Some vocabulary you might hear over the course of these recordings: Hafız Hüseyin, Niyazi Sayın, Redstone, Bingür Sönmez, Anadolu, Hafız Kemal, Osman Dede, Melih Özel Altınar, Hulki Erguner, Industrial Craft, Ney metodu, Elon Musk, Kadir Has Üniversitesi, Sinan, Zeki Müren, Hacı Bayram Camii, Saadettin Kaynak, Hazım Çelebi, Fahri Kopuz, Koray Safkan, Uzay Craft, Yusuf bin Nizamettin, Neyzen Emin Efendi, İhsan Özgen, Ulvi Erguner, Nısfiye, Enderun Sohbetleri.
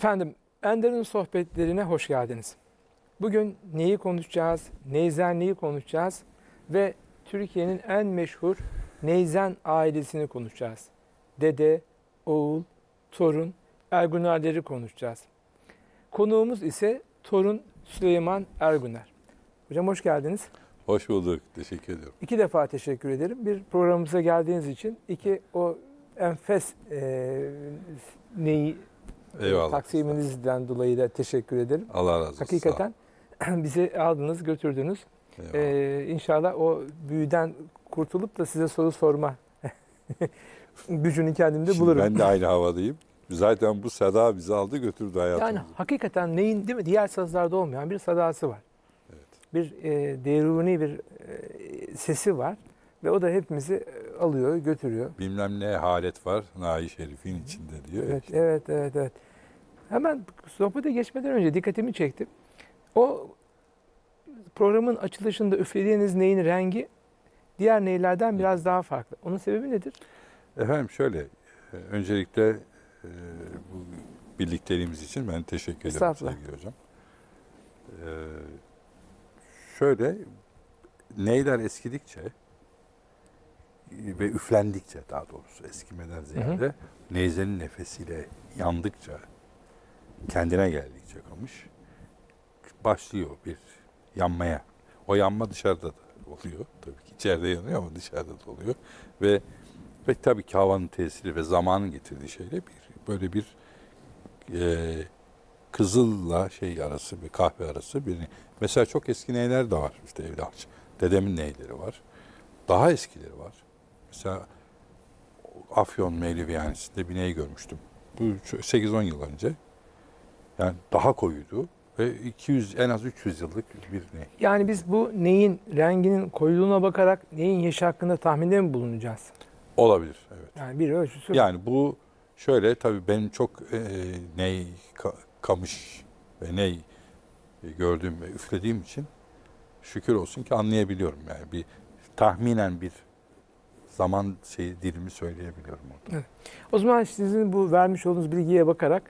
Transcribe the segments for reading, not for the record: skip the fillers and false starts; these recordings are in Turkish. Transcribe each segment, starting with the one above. Efendim, Ender'in sohbetlerine hoş geldiniz. Bugün neyi konuşacağız, Neyzen neyi konuşacağız ve Türkiye'nin en meşhur Neyzen ailesini konuşacağız. Dede, oğul, torun, Ergunerleri konuşacağız. Konuğumuz ise torun Süleyman Erguner. Hocam hoş geldiniz. Hoş bulduk, teşekkür ediyorum. 2 defa teşekkür ederim. Bir, programımıza geldiğiniz için. 2, o enfes neyi... Eyvallah. Taksiminizden dolayı da teşekkür ederim. Allah razı olsun. Hakikaten bizi aldınız, götürdünüz. İnşallah o büyüden kurtulup da size soru sorma gücünü kendimde şimdi bulurum. Ben de aynı havadayım. Zaten bu seda bizi aldı götürdü hayatımızı. Yani hakikaten neyin, değil mi? Diğer sazlarda olmayan bir sedası var. Evet. Bir deruni bir sesi var. Ve o da hepimizi alıyor, götürüyor. Bilmem ne halet var, Nai Şerif'in içinde diyor. Evet, işte. Evet. Hemen sohbete geçmeden önce dikkatimi çektim. O programın açılışında üflediğiniz neyin rengi diğer neylerden biraz daha farklı. Onun sebebi nedir? Efendim şöyle, öncelikle bu birlikteliğimiz için ben teşekkür ederim sevgili hocam. Şöyle, neyler eskidikçe ve üflendikçe, daha doğrusu eskimeden ziyade, neyzenin nefesiyle yandıkça, kendine geldikçe kamış, başlıyor bir yanmaya. O yanma dışarıda da oluyor. Tabii ki içeride yanıyor ama dışarıda da oluyor. Ve tabii ki havanın tesiri ve zamanın getirdiği şeyle bir, böyle bir kızılla şey arası, bir kahve arası. Mesela çok eski neyler de var. İşte Evliya dedemin neyleri var. Daha eskileri var. Mesela Afyon Mevlevi ayinisinde bir ney görmüştüm. Bu 8-10 yıl önce. Yani daha koyuydu ve 200 en az 300 yıllık bir ney. Yani biz bu neyin renginin koyuluğuna bakarak neyin yaşı hakkında tahminde mi bulunacağız? Olabilir, evet. Yani bir ölçüsü. Yani bu şöyle tabii benim çok ney kamış ve ney gördüğüm ve üflediğim için şükür olsun ki anlayabiliyorum yani bir tahminen bir zaman dilimi söyleyebiliyorum orada. Evet. O zaman sizin bu vermiş olduğunuz bilgiye bakarak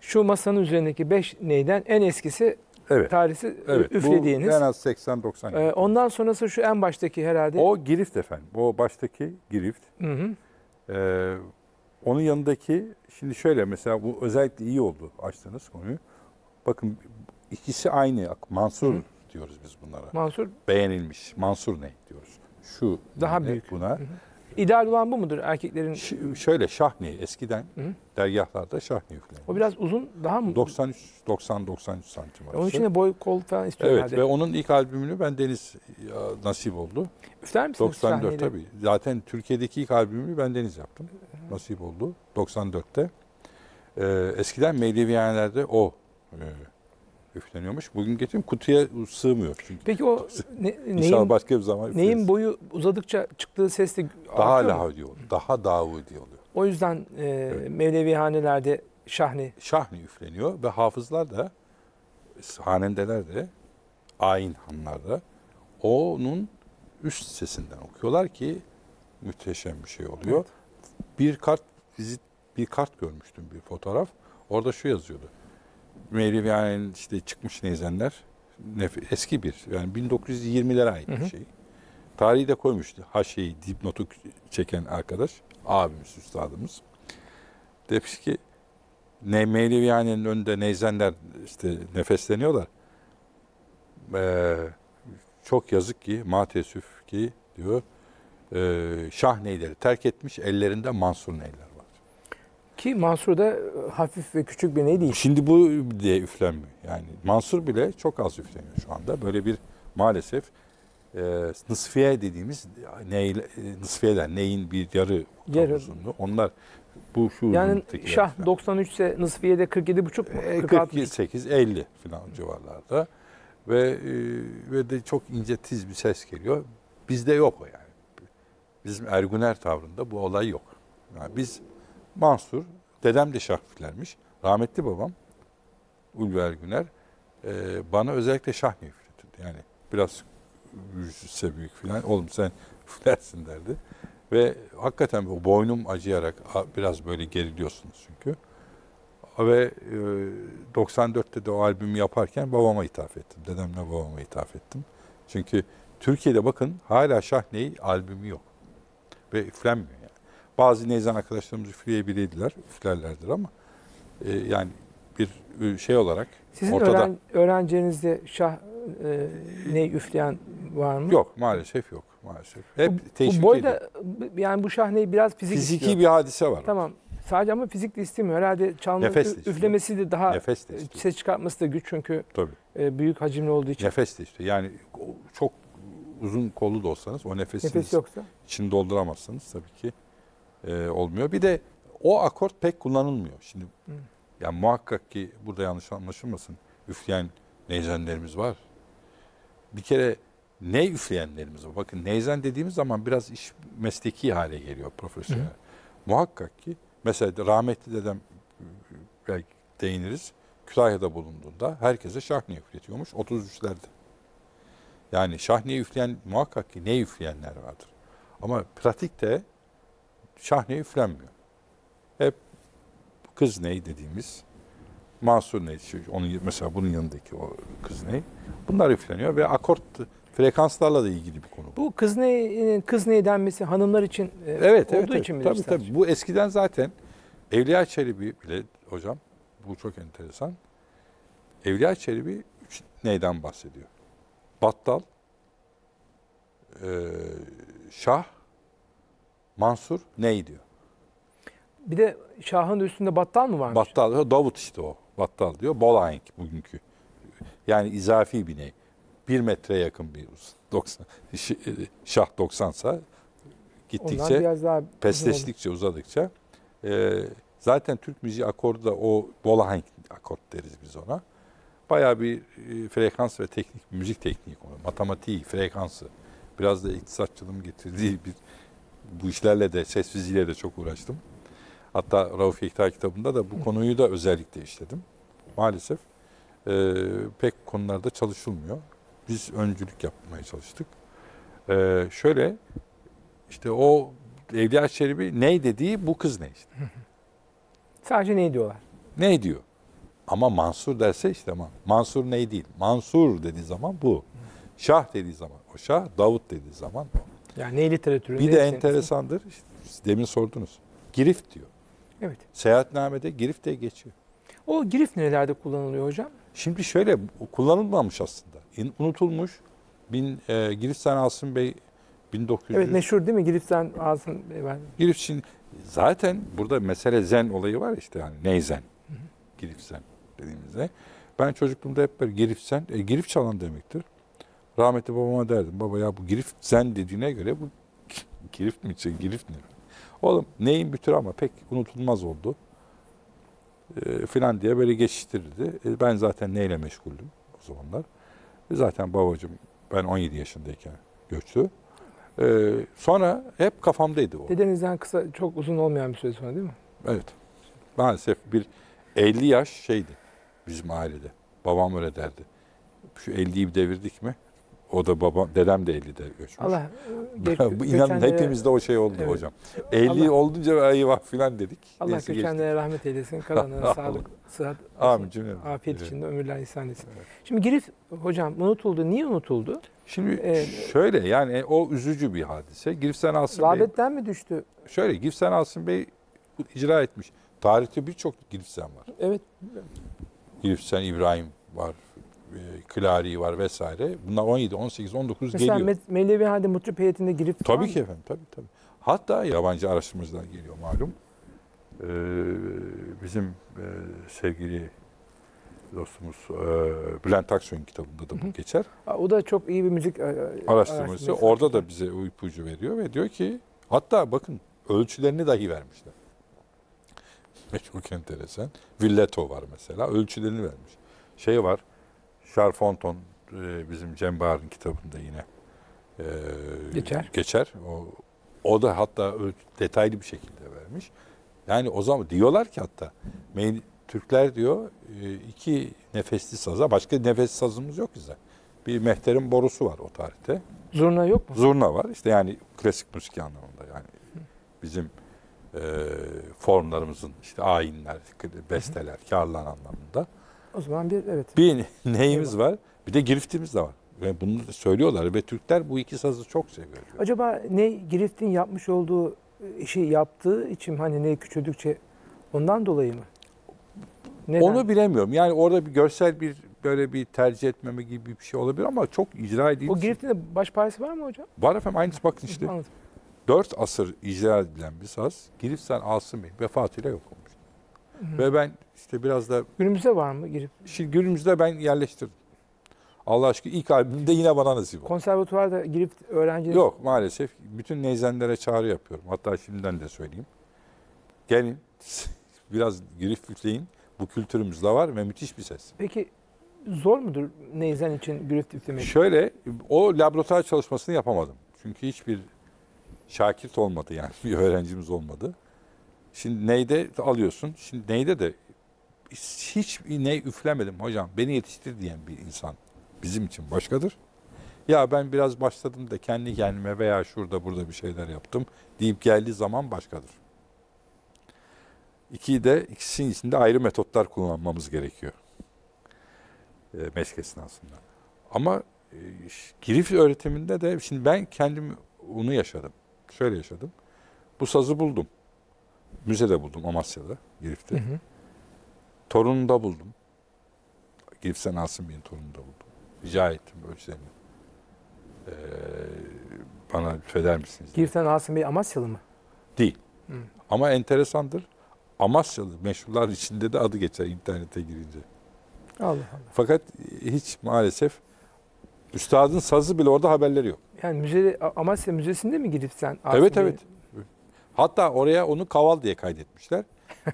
şu masanın üzerindeki 5 neyden en eskisi, evet, tarihi, evet, üflediğiniz. Bu en az 80-90. Ondan sonrası şu en baştaki herhalde. O Girift efendim. O baştaki Girift. Onun yanındaki şimdi şöyle mesela bu özellikle iyi oldu açtığınız konuyu. Bakın ikisi aynı. Mansur diyoruz biz bunlara. Mansur. Beğenilmiş. Mansur ney diyoruz. Şu daha büyük buna. İdeal olan bu mudur erkeklerin? Şöyle şahni eskiden dergahlarda şahni üflenmiş. O biraz uzun daha mı? 90-93 santim arası. Onun için de boy kol falan istiyor. Evet herhalde. Ve onun ilk albümünü ben Deniz nasip oldu. Üfler misiniz? 94 şahniyle? Tabii. Zaten Türkiye'deki ilk albümünü ben Deniz yaptım. Nasip oldu. 94'te. Eskiden Mevlevihanelerde o üfleniyormuş. Bugün getireyim kutuya sığmıyor çünkü. Peki o neyin, başka bir zaman neyin boyu uzadıkça çıktığı ses de daha lahudi oluyor. Daha davudi oluyor. O yüzden evet. Mevlevihanelerde şahni. Şahni üfleniyor ve hafızlar da hanendeler de ayin hanlarda onun üst sesinden okuyorlar ki müteşem bir şey oluyor. Evet. Bir kart görmüştüm, bir fotoğraf. Orada şu yazıyordu. Mevlevihanenin işte çıkmış neyzenler eski bir yani 1920'lere ait bir şey. Tarihi de koymuştu. Dipnotu çeken arkadaş, abimiz, üstadımız. Demiş ki Mevlevihanenin önünde neyzenler işte nefesleniyorlar. Çok yazık ki, maalesef ki diyor şah neyleri terk etmiş, ellerinde Mansur neyler. Ki Mansur da hafif ve küçük bir ney değil. Şimdi bu diye üflenmiyor. Yani Mansur bile çok az üfleniyor şu anda. Böyle bir maalesef Nısfiye dediğimiz Nısfiye'den neyin bir yarı uzunluğu. Onlar bu şu yani şah falan. 93 ise Nısfiye'de 47,5 mu? 48-50 falan civarlarda. Ve de çok ince tiz bir ses geliyor. Bizde yok o yani. Bizim Erguner tavrında bu olay yok. Yani biz Mansur, dedem de şah üflermiş. Rahmetli babam, Ulvi Erguner, bana özellikle şahni üfletirdi. Yani biraz yüzse büyük falan, oğlum sen üflersin derdi. Ve hakikaten boynum acıyarak biraz böyle geriliyorsunuz çünkü. Ve 94'te de o albümü yaparken babama ithaf ettim. Dedemle babama ithaf ettim. Çünkü Türkiye'de bakın hala Şahney albümü yok. Ve üflenmiyor yani. Bazı neyzen arkadaşlarımız üfleyebilirdiler, üflerlerdir ama yani bir şey olarak sizin ortada... Sizin öğrencinizde Şahney üfleyen var mı? Yok, maalesef yok. Maalesef. Hep teşvik ediyor. Yani bu Şahney biraz fiziki bir hadise var. Tamam. Sadece ama fizikle istemiyor. Herhalde çalma üflemesi de daha ses çıkartması da güç çünkü büyük hacimli olduğu için. Nefes de istiyor. Yani çok uzun kollu da olsanız o nefes yoksa içini dolduramazsanız tabii ki olmuyor. Bir de o akort pek kullanılmıyor. Şimdi yani muhakkak ki burada yanlış anlaşılmasın. Üfleyen neyzenlerimiz var. Bir kere ney üfleyenlerimiz var. Bakın neyzen dediğimiz zaman biraz iş mesleki hale geliyor profesyonel. Hı. Muhakkak ki mesela rahmetli dedem belki değiniriz. Kütahya'da bulunduğunda herkese şahney üfletiyormuş 33'lerde. Yani şahney üfleyen muhakkak ki ney üfleyenler vardır. Ama pratikte şahney üflenmiyor. Hep kız ney dediğimiz Mansur ney, onun mesela bunun yanındaki o kız ney. Bunlar üfleniyor ve akort frekanslarla da ilgili bir konu. Bu kız ney denmesi hanımlar için olduğu için mi? Evet, tabii. Bu eskiden zaten Evliya Çelebi bile hocam, bu çok enteresan. Evliya Çelebi 3 neyden bahsediyor. Battal, Şah, Mansur ney diyor. Bir de Şah'ın üstünde battal mı varmış? Battal diyor, Davut işte o. Battal diyor, Bolaeng bugünkü. Yani izafi bir ney. 1 metreye yakın bir 90 şah 90'sa gittikçe pesleştikçe uzadıkça zaten Türk müziği akoru da o Bolaeng akort deriz biz ona. Bayağı bir frekans ve teknik müzik tekniği konu. Matematiği, frekansı biraz da iktisatçılığım getirdiği bir bu işlerle de ses fiziğiyle de çok uğraştım. Hatta Rauf Yekta kitabında da bu konuyu da özellikle işledim. Maalesef pek konularda çalışılmıyor. Biz öncülük yapmaya çalıştık. Şöyle, işte o Evliya Çelebi ney dediği bu kız ney işte. Sadece ney diyorlar. Ney diyor. Ama Mansur derse işte Mansur ney değil. Mansur dediği zaman bu. Şah dediği zaman o şah, Davut dediği zaman o. Yani ney literatürü. Bir de enteresandır. İşte, demin sordunuz. Girift diyor. Evet. Seyahatname'de Girift diye geçiyor. O Girift nerelerde kullanılıyor hocam? Şimdi şöyle, kullanılmamış aslında. Unutulmuş. Girift'ten Asım Bey 1900... Evet, meşhur değil mi? Girift'ten Asım Bey. Girift şimdi zaten burada mesele zen olayı var işte hani neyzen. Girift'ten dediğimizde. Ben çocukluğumda hep böyle Girift'ten, Girift çalan demektir. Rahmetli babama derdim. Baba ya bu Girift'ten dediğine göre bu Girift mi için? Girift ne? Oğlum neyin bir türü ama pek unutulmaz oldu. Filan diye böyle geçiştirirdi. Ben zaten neyle meşguldüm o zamanlar. Zaten babacığım ben 17 yaşındayken göçtü. Sonra hep kafamdaydı o. Dedenizden kısa, çok uzun olmayan bir süre sonra değil mi? Evet. Maalesef bir 50 yaş şeydi bizim ailede. Babam öyle derdi. Şu 50'yi devirdik mi? O da dedem de 50'de göçmüş. Allah. İnanın hepimizde o şey oldu evet. Hocam. 50 olunca eyvah filan dedik. Allah kökenlere rahmet eylesin. Kalanlara sağlık, sıhhat, afiyet içinde ömürler ihsan etsin. Evet. Şimdi Girift hocam unutuldu. Niye unutuldu? Şimdi şöyle yani o üzücü bir hadise. Girift'ten Asım Bey. Rağbetten mi düştü? Şöyle Girift'ten Asım Bey icra etmiş. Tarihte birçok Girift'ten var. Evet. Girift'ten İbrahim var. Klari var vesaire. Bunlar 17, 18, 19 mesela geliyor. Mesela Mevlevi ayini mutrip heyetinde girip... Tabii ki efendim, tabii. Hatta yabancı araştırmacılar geliyor malum. Bizim sevgili dostumuz Bülent Aksoy'un kitabında da bu geçer. O da çok iyi bir müzik araştırmacısı. Orada da bize ipucu veriyor ve diyor ki hatta bakın ölçülerini dahi vermişler. Çok enteresan. Villetto var mesela. Ölçülerini vermiş. Şey var. Şarfonton bizim Cem Bahar'ın kitabında yine geçer. O da hatta detaylı bir şekilde vermiş. Yani o zaman diyorlar ki hatta Türkler diyor 2 nefesli saza başka nefesli sazımız yok bize. Bir mehterin borusu var o tarihte. Zurna yok mu? Zurna var işte yani klasik müzik anlamında yani bizim formlarımızın işte ayinler, besteler, karlar anlamında. O zaman bir evet. Bir neyimiz var, bir de giriftimiz de var. Ve bunu söylüyorlar ve Türkler bu iki sazı çok seviyor. Acaba ney Girift'in yapmış olduğu işi yaptığı için hani ney küçüldükçe ondan dolayı mı? Neden? Onu bilemiyorum. Yani orada bir görsel bir böyle bir tercih etmeme gibi bir şey olabilir ama çok icra edildi. O Girift'in de baş parçası var mı hocam? Var efendim. Aynısı bakın işte. Anladım. 4 asır icra edilen bir saz. Girift'ten Asım Bey vefatıyla yok olmuş. Hı. Ve ben işte biraz da... Günümüzde var mı Girift? Şimdi günümüzde ben yerleştirdim. Allah aşkına ilk albümde yine bana nasip oldu. Konservatuvarda Girift öğrenciler... Yok maalesef. Bütün neyzenlere çağrı yapıyorum. Hatta şimdiden de söyleyeyim. Gelin biraz Girift üfleyin. Bu kültürümüzde var ve müthiş bir ses. Peki zor mudur neyzen için Girift üflemek? Şöyle, o laboratuvar çalışmasını yapamadım. Çünkü hiçbir şakirt olmadı yani. Bir öğrencimiz olmadı. Şimdi neyde alıyorsun. Şimdi neyde de hiç ney üflemedim hocam. Beni yetiştir diyen bir insan bizim için başkadır. Ya ben biraz başladım da kendi kendime veya şurada burada bir şeyler yaptım deyip geldiği zaman başkadır. İkisinin içinde ayrı metotlar kullanmamız gerekiyor. Meşk esnasında. Ama girift öğretiminde de şimdi ben kendim onu yaşadım. Şöyle yaşadım. Bu sazı buldum. Müzede buldum Amasya'da, Girift'te. Hı hı. Torununda buldum. Girift'ten Asım Bey'in torununda buldum. Rica ettim böyle şeyini. Bana lütfeder misiniz? Girift'ten Asım Bey Amasyalı mı? Değil. Hı. Ama enteresandır. Amasyalı meşhurlar içinde de adı geçer internete girince. Allah Allah. Fakat hiç maalesef üstadın sazı bile orada haberleri yok. Yani müze, Amasya Müzesi'nde mi girip sen? Evet diye... evet. Hatta oraya onu kaval diye kaydetmişler.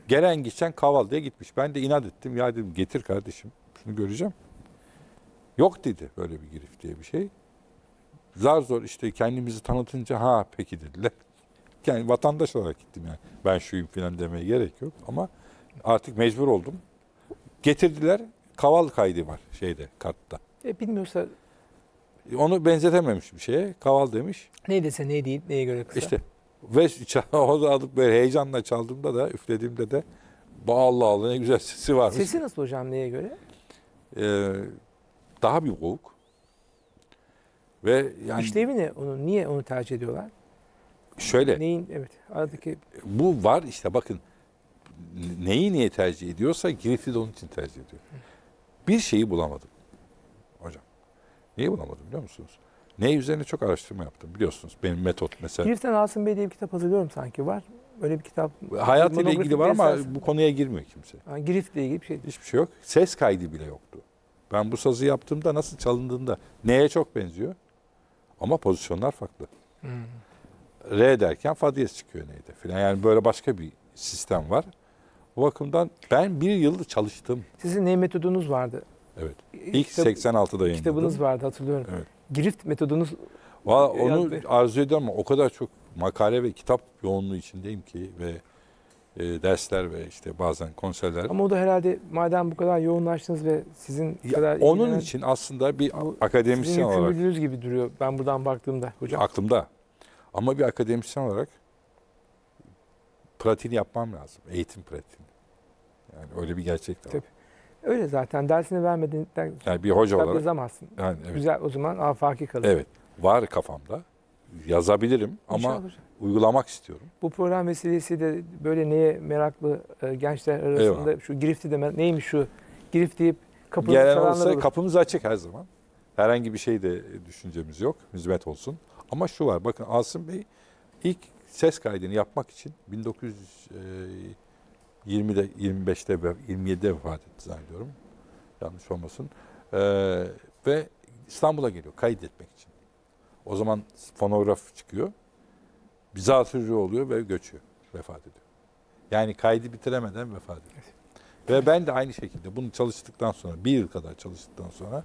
Gelen geçen kaval diye gitmiş. Ben de inat ettim. Ya dedim getir kardeşim. Şunu göreceğim. Yok dedi böyle bir Girift diye bir şey. Zar zor işte kendimizi tanıtınca ha peki dediler. Yani vatandaş olarak gittim yani. Ben şuyum falan demeye gerek yok ama artık mecbur oldum. Getirdiler. Kaval kaydı var şeyde kartta. Bilmiyorsa... Onu benzetememiş bir şeye. Kaval demiş. Ne dese ne değil, neye göre kısa. İşte. Ve o da alıp böyle heyecanla çaldığımda da üflediğimde de Allah Allah ne güzel sesi varmış. Sesi nasıl hocam neye göre? Daha bir boğuk. Ve yani... İşlevi ne? Onu, niye onu tercih ediyorlar? Şöyle. Neyin? Evet. Aradaki... Bu var işte bakın. Neyi niye tercih ediyorsa Girift'i de onun için tercih ediyor. Bir şeyi bulamadım. Hocam. Neyi bulamadım biliyor musunuz? Ney üzerine çok araştırma yaptım biliyorsunuz. Benim metot mesela. Girift'ten Asım Bey diye bir kitap hazırlıyorum sanki var. Öyle bir kitap. Hayatıyla ilgili var ama bu konuya girmiyor kimse. Yani Girift'le ilgili bir şey. Hiçbir şey yok. Ses kaydı bile yoktu. Ben bu sazı yaptığımda nasıl çalındığında neye çok benziyor. Ama pozisyonlar farklı. Hmm. R derken fa diyez çıkıyor neydi filan. Yani böyle başka bir sistem var. O bakımdan ben bir yıl çalıştım. Sizin ney metodunuz vardı? Evet. İlk 86'da yayınladım. Kitabınız vardı hatırlıyorum. Evet. Girift metodunuz... Valla onu arzu ediyorum ama o kadar çok makale ve kitap yoğunluğu içindeyim ki ve dersler ve işte bazen konserler. Ama o da herhalde madem bu kadar yoğunlaştınız ve sizin ya, kadar... Onun için aslında bir akademisyen olarak... Sizin yükümlülüğünüz gibi duruyor ben buradan baktığımda hocam. Aklımda. Ama bir akademisyen olarak pratiğini yapmam lazım. Eğitim pratiğini. Yani öyle bir gerçek de var. Tabii. Öyle zaten. Dersini vermediğinden yani bir hoca olarak yazamazsın. Yani evet. Güzel o zaman afaki kalır. Evet. Var kafamda. Yazabilirim ama uygulamak istiyorum. Bu program vesilesiyle böyle neye meraklı gençler arasında evet. Şu Girift'i de neymiş şu Girift deyip kapımızı çalanlar olur. Kapımız açık her zaman. Herhangi bir şey de düşüncemiz yok. Hizmet olsun. Ama şu var, bakın Asım Bey ilk ses kaydını yapmak için 1920'de, 25'te, 27'de vefat etti zannediyorum. Yanlış olmasın. Ve İstanbul'a geliyor kaydetmek için. O zaman fonograf çıkıyor. Zatürre oluyor ve göçüyor, vefat ediyor. Yani kaydı bitiremeden vefat ediyor. Ve ben de aynı şekilde bunu çalıştıktan sonra, bir yıl kadar çalıştıktan sonra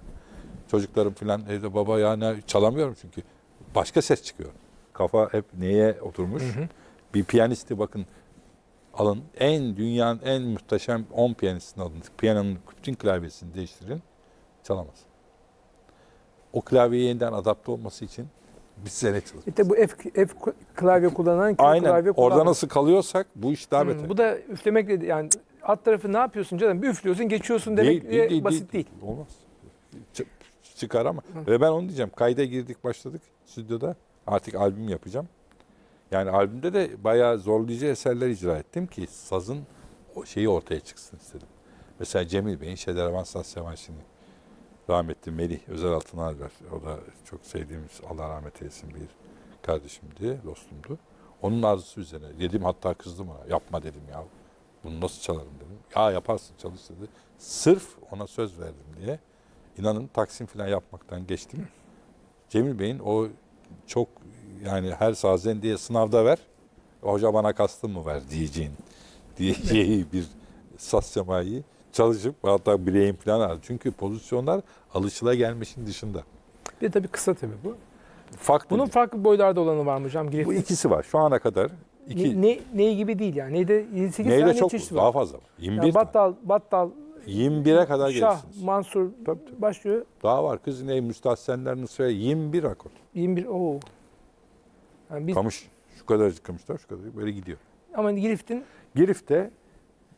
çocuklarım falan evde baba yani çalamıyorum çünkü. Başka ses çıkıyor. Kafa hep neye oturmuş? Hı hı. Bir piyanisti bakın alın. Dünyanın en muhteşem 10 piyanistini alın. Piyanonun bütün klavyesini değiştirin. Çalamaz. O klavyeye yeniden adapte olması için Bir senet. İşte bu F klavye kullanan Q aynen. Klavye kullanan. Orada nasıl kalıyorsak bu iş daha beter. Bu da üflemekle yani alt tarafı ne yapıyorsun canım? Bir üflüyorsun geçiyorsun demek değil, basit değil. Olmaz. Çıkar ama. Hı. Ve ben onu diyeceğim. Kayda girdik başladık stüdyoda. Artık albüm yapacağım. Yani albümde de bayağı zorlayıcı eserler icra ettim ki sazın şeyi ortaya çıksın istedim. Mesela Cemil Bey'in Şedervan Saz Semaşi'ni rahmetli Melih Özel Altınar var. O da çok sevdiğimiz, Allah rahmet eylesin, bir kardeşimdi, dostumdu. Onun arzusu üzerine dedim, hatta kızdım ona. Yapma dedim ya. Bunu nasıl çalarım dedim. Ya yaparsın, çalış dedi. Sırf ona söz verdim diye. İnanın taksim falan yapmaktan geçtim. Cemil Bey'in o çok yani her sazen diye sınavda ver. Hoca bana kastın mı ver diyeceği bir saz semayı çalışıp hatta bileğim falan aldı. Çünkü pozisyonlar alışılagelmişin dışında. Bir de tabii kısa tabii bu. Farklı bunun değil. Farklı boylarda olanı var mı hocam? Girif'te. Bu ikisi var. Şu ana kadar iki. Ney gibi değil yani. Neyde 28 tane çeşit var. Daha fazla var. 21 yani battal 21'e kadar Şah, gelirsiniz. Şah, Mansur tabii. Başlıyor. Daha var. Kız Ney, Müstahsenler, Nısfiye. 21 akor. 21, ooo. Yani biz... Kamış. Şu kadarcık kamışlar, şu kadarcık. Böyle gidiyor. Ama Girif'te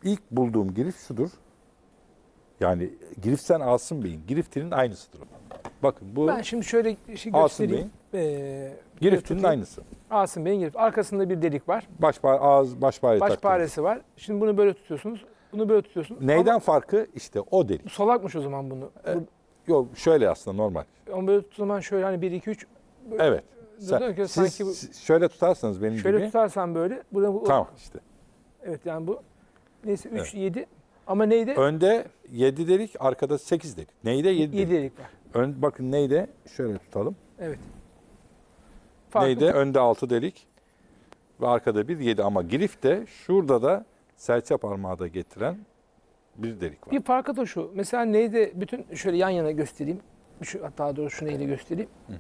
ilk bulduğum Girift şudur. Yani Girift'en Asım Bey'in, Girift'inin aynısıdır. Bakın bu... Ben şimdi şöyle şey göstereyim. Girift'inin aynısı. Asım Bey'in Girift. Arkasında bir delik var. Başparesi var. Şimdi bunu böyle tutuyorsunuz. Bunu böyle tutuyorsunuz. Neyden ama farkı? İşte o delik. Solakmış o zaman bunu. Yok şöyle aslında normal. Ama böyle tuttuğu zaman şöyle hani 1-2-3... Evet. Siz şöyle tutarsanız benim gibi. Şöyle tutarsan böyle. Burada, tamam işte. Evet yani bu. Neyse 3-7... Evet. Ama neydi? Önde 7 delik, arkada 8 delik. Neyde 7 delik var. Bakın neyde? Şöyle tutalım. Evet. Farklı. Neyde? Önde 6 delik ve arkada bir 7. Ama Girif'te şurada da serçe parmağı da getiren bir delik var. Bir farkı da şu. Mesela neyde bütün şöyle yan yana göstereyim. Hatta doğrusu şu neyle göstereyim. Hı hı.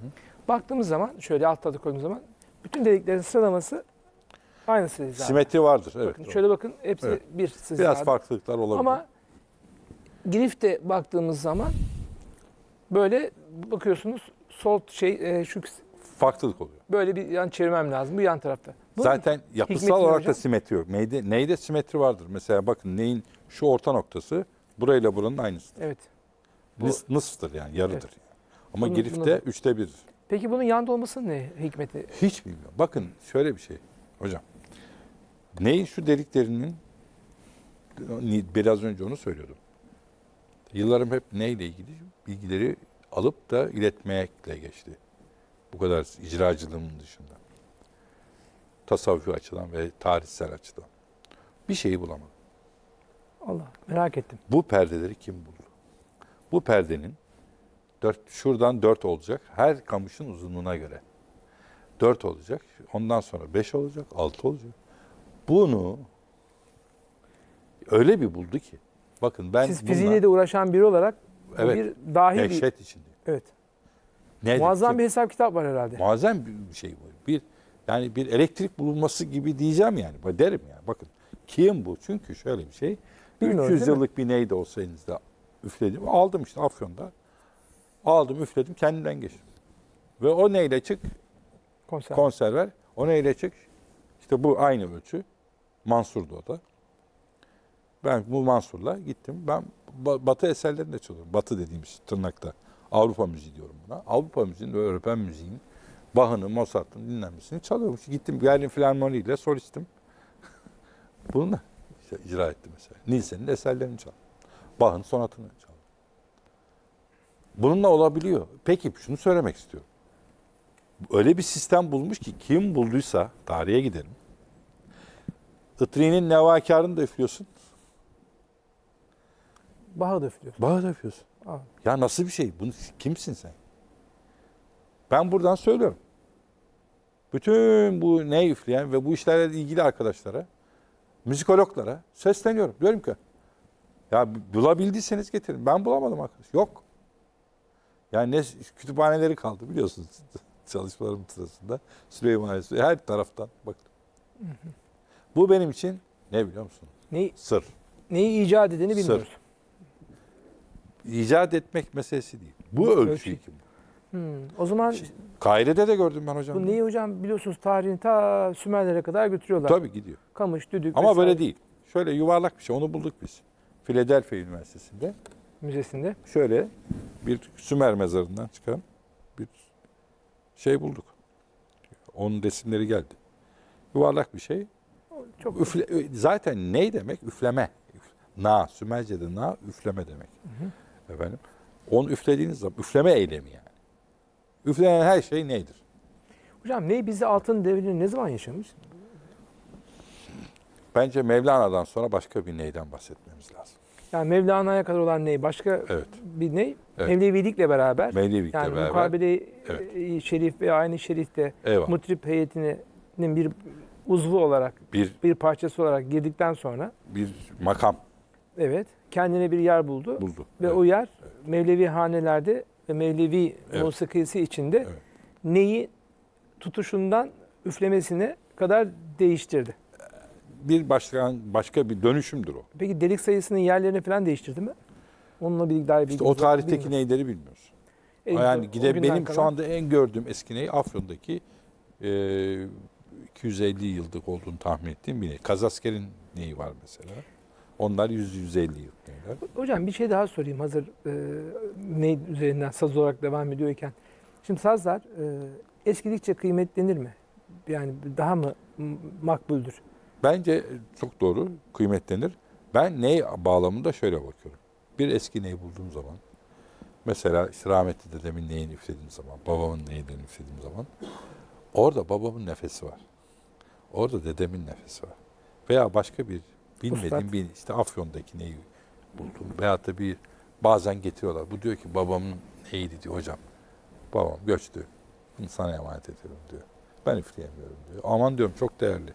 Baktığımız zaman şöyle alt tarafı koyduğumuz zaman bütün deliklerin sıralaması aynısı zaten. Simetri vardır. Evet. Bakın, şöyle bakın hepsi evet. Bir sizler. Biraz zaten. Farklılıklar olabilir. Ama Girif'te baktığımız zaman böyle bakıyorsunuz sol şey şu farklılık oluyor. Böyle bir yan çevirmem lazım bu yan tarafta. Bunun zaten yapısal olarak hocam, da simetri yok. Neyde simetri vardır. Mesela bakın neyin şu orta noktası burayla buranın aynısıdır. Evet. Nısftır yani yarıdır. Evet. Yani. Ama bunun, Girif'te 3'te 1. Peki bunun yanda olmasının ne hikmeti? Hiç bilmiyorum. Bakın şöyle bir şey hocam. Neyin şu deliklerinin, biraz önce onu söylüyordum. Yıllarım hep neyle ilgili bilgileri alıp da iletmekle geçti. Bu kadar icracılığımın dışında. Tasavvufi açıdan ve tarihsel açıdan. Bir şeyi bulamadım. Allah merak ettim. Bu perdeleri kim buldu? Bu perdenin şuradan 4 olacak. Her kamışın uzunluğuna göre. 4 olacak. Ondan sonra 5 olacak, 6 olacak. Bunu öyle bir buldu ki. Bakın ben siz fiziğiyle de uğraşan biri olarak evet, bir dahi dehşet bir... içinde. Evet. Nedir? Muazzam bir hesap kitap var herhalde. Muazzam bir şey bu. Yani bir elektrik bulunması gibi diyeceğim yani. Derim yani. Bakın kim bu? Çünkü şöyle bir şey. Bilmiyorum, 300 yıllık mi? Bir neydi olsa elinizde üfledim. Aldım işte Afyon'da. Aldım üfledim kendimden geçirdim. Ve o neyle çık? Konserver. O neyle çık? İşte bu aynı ölçü. Mansur'du o da. Ben bu Mansur'la gittim. Ben Batı eserlerini de çalıyorum. Batı dediğimiz tırnakta. Avrupa müziği diyorum buna. Avrupa müziğinin ve Avrupa müziğinin Bach'ını, Mozart'ın dinlenmesini çalıyorum. Gittim Berlin Filarmoni'yle solistim. Bunu da işte icra ettim mesela. Nielsen'in eserlerini çaldım. Bach'ın sonatını çaldım. Bununla olabiliyor. Peki şunu söylemek istiyorum. Öyle bir sistem bulmuş ki kim bulduysa tarihe gidelim. Itri'nin Nevakar'ını da üflüyorsun. Baha'da üflüyorsun. Baha'da üflüyorsun. Aa. Ya nasıl bir şey? Bunu kimsin sen? Ben buradan söylüyorum. Bütün bu ney üfleyen ve bu işlerle ilgili arkadaşlara, müzikologlara sesleniyorum. Diyorum ki ya bulabildiyseniz getirin. Ben bulamadım arkadaş. Yok. Yani ne kütüphaneleri kaldı biliyorsunuz. Çalışmalarım sırasında Süleyman her taraftan bakın. Hı hı. Bu benim için ne biliyor musunuz? Sır. Neyi icat edeni bilmiyoruz. İcat etmek meselesi değil. Bu ölçü kim? O zaman... Kahire'de de gördüm ben hocam. Bu neyi hocam, biliyorsunuz tarihin ta Sümerlere kadar götürüyorlar. Tabii gidiyor. Kamış, düdük. Ama vesaire. Böyle değil. Şöyle yuvarlak bir şey, onu bulduk biz. Philadelphia Üniversitesi'nde. Müzesinde. Şöyle bir Sümer mezarından çıkan bir şey bulduk. Onun resimleri geldi. Yuvarlak bir şey. Çok zaten ney demek? Üfleme. Na, Sümerce'de na, üfleme demek. Hı hı. Efendim, onu üflediğiniz zaman, üfleme eylemi yani. Üflenen her şey neydir? Hocam ney bizi altın devrini ne zaman yaşamış? Bence Mevlana'dan sonra başka bir neyden bahsetmemiz lazım. Yani Mevlana'ya kadar olan ney başka bir ney? Evet. Mevlevilikle beraber. Mevlevilikle yani beraber. Yani mukabele-i şerif ve ayini şerifte mutrip heyetinin bir uzvu olarak, bir parçası olarak girdikten sonra. Bir makam. Evet. Kendine bir yer buldu. Ve o yer Mevlevi hanelerde ve Mevlevi musikisi içinde neyi tutuşundan üflemesine kadar değiştirdi. Bir başka bir dönüşümdür o. Peki delik sayısının yerlerini falan değiştirdi mi? Onunla bir daha bir. İşte o tarihteki neyleri bilmiyoruz. Yani gide benim şu anda en gördüğüm eski ney Afyon'daki 250 yıllık olduğunu tahmin ettiğim bir ney. Kazasker'in neyi var mesela. Onlar 100-150 yıl. Hocam bir şey daha sorayım hazır ney üzerinden saz olarak devam ediyorken. Şimdi sazlar eskidikçe kıymetlenir mi? Yani daha mı makbuldür? Bence çok doğru, kıymetlenir. Ben ney bağlamında şöyle bakıyorum. Bir eski ney bulduğum zaman, mesela işte rahmetli dedemin neyini üflediğim zaman, babamın neyini üflediğim zaman, orada babamın nefesi var. Orada dedemin nefesi var. Veya başka bir bilmediğim bir işte Afyon'daki neyi buldum. Veyahut da bir bazen getiriyorlar. Bu diyor ki babamın neydi diyor hocam. Babam göçtü. Bunu sana emanet ediyorum diyor. Ben üfleyemiyorum diyor. Aman diyorum çok değerli.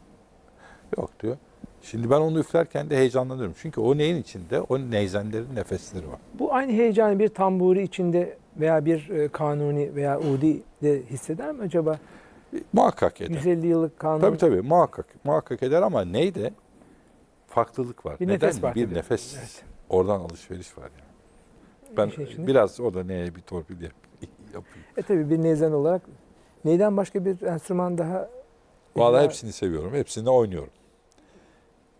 Yok diyor. Şimdi ben onu üflerken de heyecanlanıyorum. Çünkü o neyin içinde o neyzenlerin nefesleri var. Bu aynı heyecanı bir tamburi içinde veya bir kanuni veya udi de hisseder mi acaba? Muhakkak eder. 150 yıllık kanuni. Tabii tabii muhakkak eder ama ney de farklılık var. Bir neden? Bir nefes. Evet. Oradan alışveriş var yani. Ben şey biraz o da neye bir torpil yapayım. Tabii bir neyzen olarak neyden başka bir enstrüman daha. Vallahi hepsini seviyorum. Hepsini oynuyorum.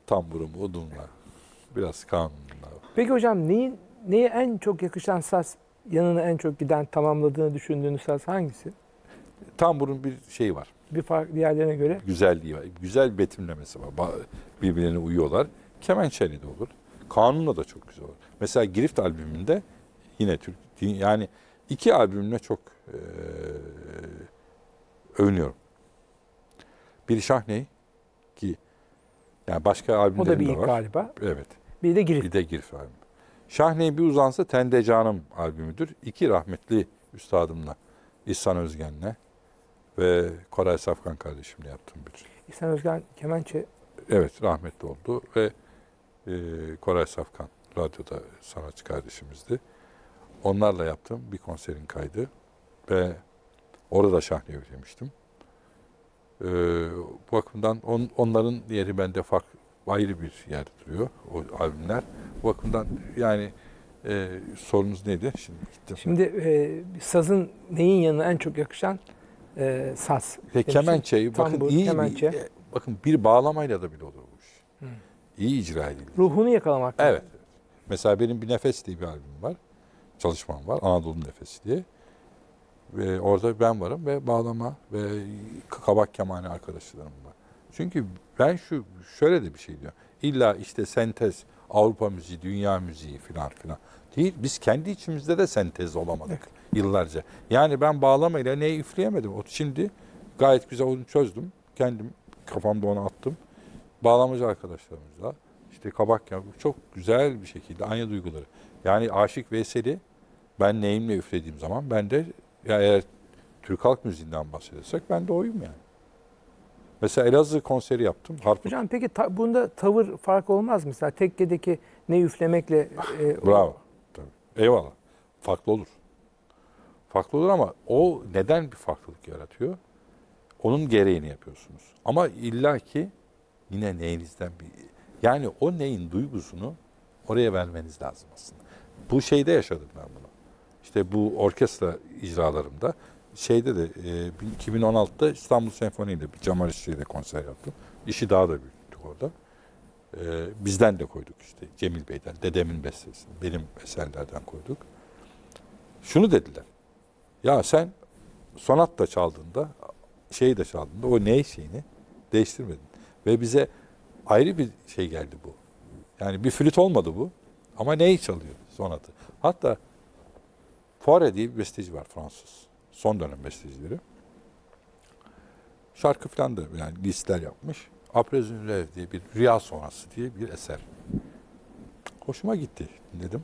Tamburum, odunla, biraz kanunla. Peki hocam neye en çok yakışan saz, yanına en çok giden, tamamladığını düşündüğünüz saz hangisi? Tamburun bir şeyi var. Bir fark diğerlerine göre? Güzelliği var. Güzel betimlemesi var. Birbirlerine uyuyorlar. Kemençeli de olur. Kanunla da çok güzel olur. Mesela Girift albümünde yine Türk, yani iki albümle çok övünüyorum. Bir şah ney ki yani başka albümlerim de var. Galiba. Evet. Bir de Girift. Bir de Girift albüm. Şah ney bir uzansa Tende Canım albümüdür. İki rahmetli üstadımla, İhsan Özgen'le ve Koray Safkan kardeşimle yaptığım bir. İhsan Özgen kemençe. Evet, rahmetli oldu ve Koray Safkan radyoda sanatçı kardeşimizdi. Onlarla yaptığım bir konserin kaydı ve orada şah ney üflemiştim. Bu bakımdan onların yeri bende farklı, ayrı bir yerde duruyor o albümler. Bu bakımdan yani sorunuz neydi? Şimdi sazın neyin yanına en çok yakışan saz. Kemençeyi bakın iyi kemençe. Bakın bir bağlamayla da bile olur bu iş. İyi icra edilir. Ruhunu yakalamak. Evet. Yani. Mesela benim bir Nefes diye bir albüm var. Çalışmam var. Anadolu Nefesi diye. Ve orada ben varım ve bağlama ve kabak kemane arkadaşlarım var. Çünkü ben şöyle de bir şey diyorum. İlla işte sentez, Avrupa müziği, dünya müziği filan filan değil. Biz kendi içimizde de sentez olamadık yıllarca. Yani ben bağlamayla neyi üfleyemedim. Şimdi gayet güzel onu çözdüm. Kendim kafamda onu attım. Bağlamacı arkadaşlarımızla işte kabak kemane çok güzel bir şekilde aynı duyguları. Yani Aşık Veysel'i ben neyimle üflediğim zaman ben de ya eğer Türk halk müziğinden bahsediyorsak ben de oyum yani. Mesela Elazığ konseri yaptım. Hocam peki bunda tavır farkı olmaz mı? Mesela tekkedeki ney üflemekle... Bravo. Tabii. Eyvallah. Farklı olur. Farklı olur ama o neden bir farklılık yaratıyor? Onun gereğini yapıyorsunuz. Ama illaki yine neyinizden bir... Yani o neyin duygusunu oraya vermeniz lazım aslında. Bu şeyde yaşadım ben bunu. İşte bu orkestra icralarımda, şeyde de 2016'da İstanbul Senfoni'yle bir Cemal İşçi'yle konser yaptım. İşi daha da büyüttük orada. Bizden de koyduk işte, Cemil Bey'den, dedemin bestesini, benim eserlerden koyduk. Şunu dediler, ya sen sonat da çaldığında, şeyi de çaldığında o ney şeyini değiştirmedin. Ve bize ayrı bir şey geldi bu. Yani bir flüt olmadı bu ama ney çalıyor sonatı. Hatta Poire diye bir besteci var, Fransız. Son dönem bestecileri. Şarkı falan da yani listeler yapmış. Après une rêve diye bir rüya sonrası diye bir eser. Hoşuma gitti dedim.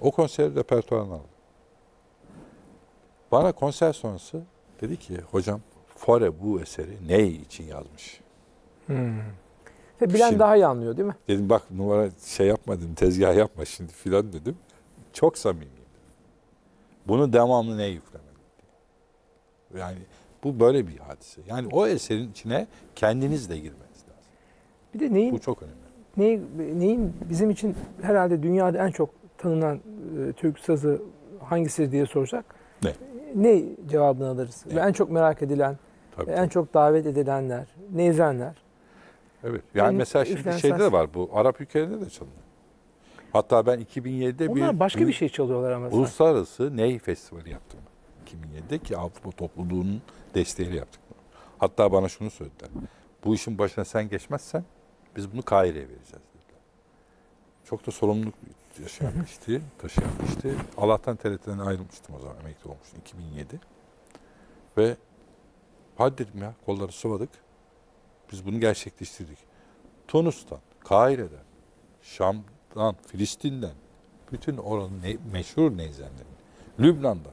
O konseri repertuarına aldım. Bana konser sonrası dedi ki hocam Poire bu eseri ney için yazmış. Bilen şimdi, daha iyi anlıyor değil mi? Dedim bak numara şey yapma dedim, tezgah yapma şimdi filan dedim. Çok samimi. Bunu devamlı neye yüklemedik? Yani bu böyle bir hadise. Yani o eserin içine kendiniz de girmeniz lazım. Bir de neyin, bu çok önemli. Neyin bizim için herhalde dünyada en çok tanınan Türk sazı hangisidir diye soracak. Ne? Ney cevabını alırız. Ne? Ve en çok merak edilen, en çok davet edilenler, neyzenler. Evet. Yani mesela şimdi şeyde de var bu. Arap ülkelerinde de çalınıyor. Hatta ben 2007'de onlar başka bir şey çalıyorlar ama uluslararası ney festivali yaptım. 2007'de ki Avrupa topluluğunun desteğiyle yaptık. Hatta bana şunu söylediler. Bu işin başına sen geçmezsen biz bunu Kahire'ye vereceğiz dediler. Çok da sorumluluk taşıyanmıştı. Allah'tan TRT'den ayrılmıştım o zaman, emekli olmuştum 2007. Ve hadi dedim ya, kolları sıvadık. Biz bunu gerçekleştirdik. Tunus'tan, Kahire'den, Şam Filistin'den, bütün oranın meşhur neyzenlerin, Lübnan'dan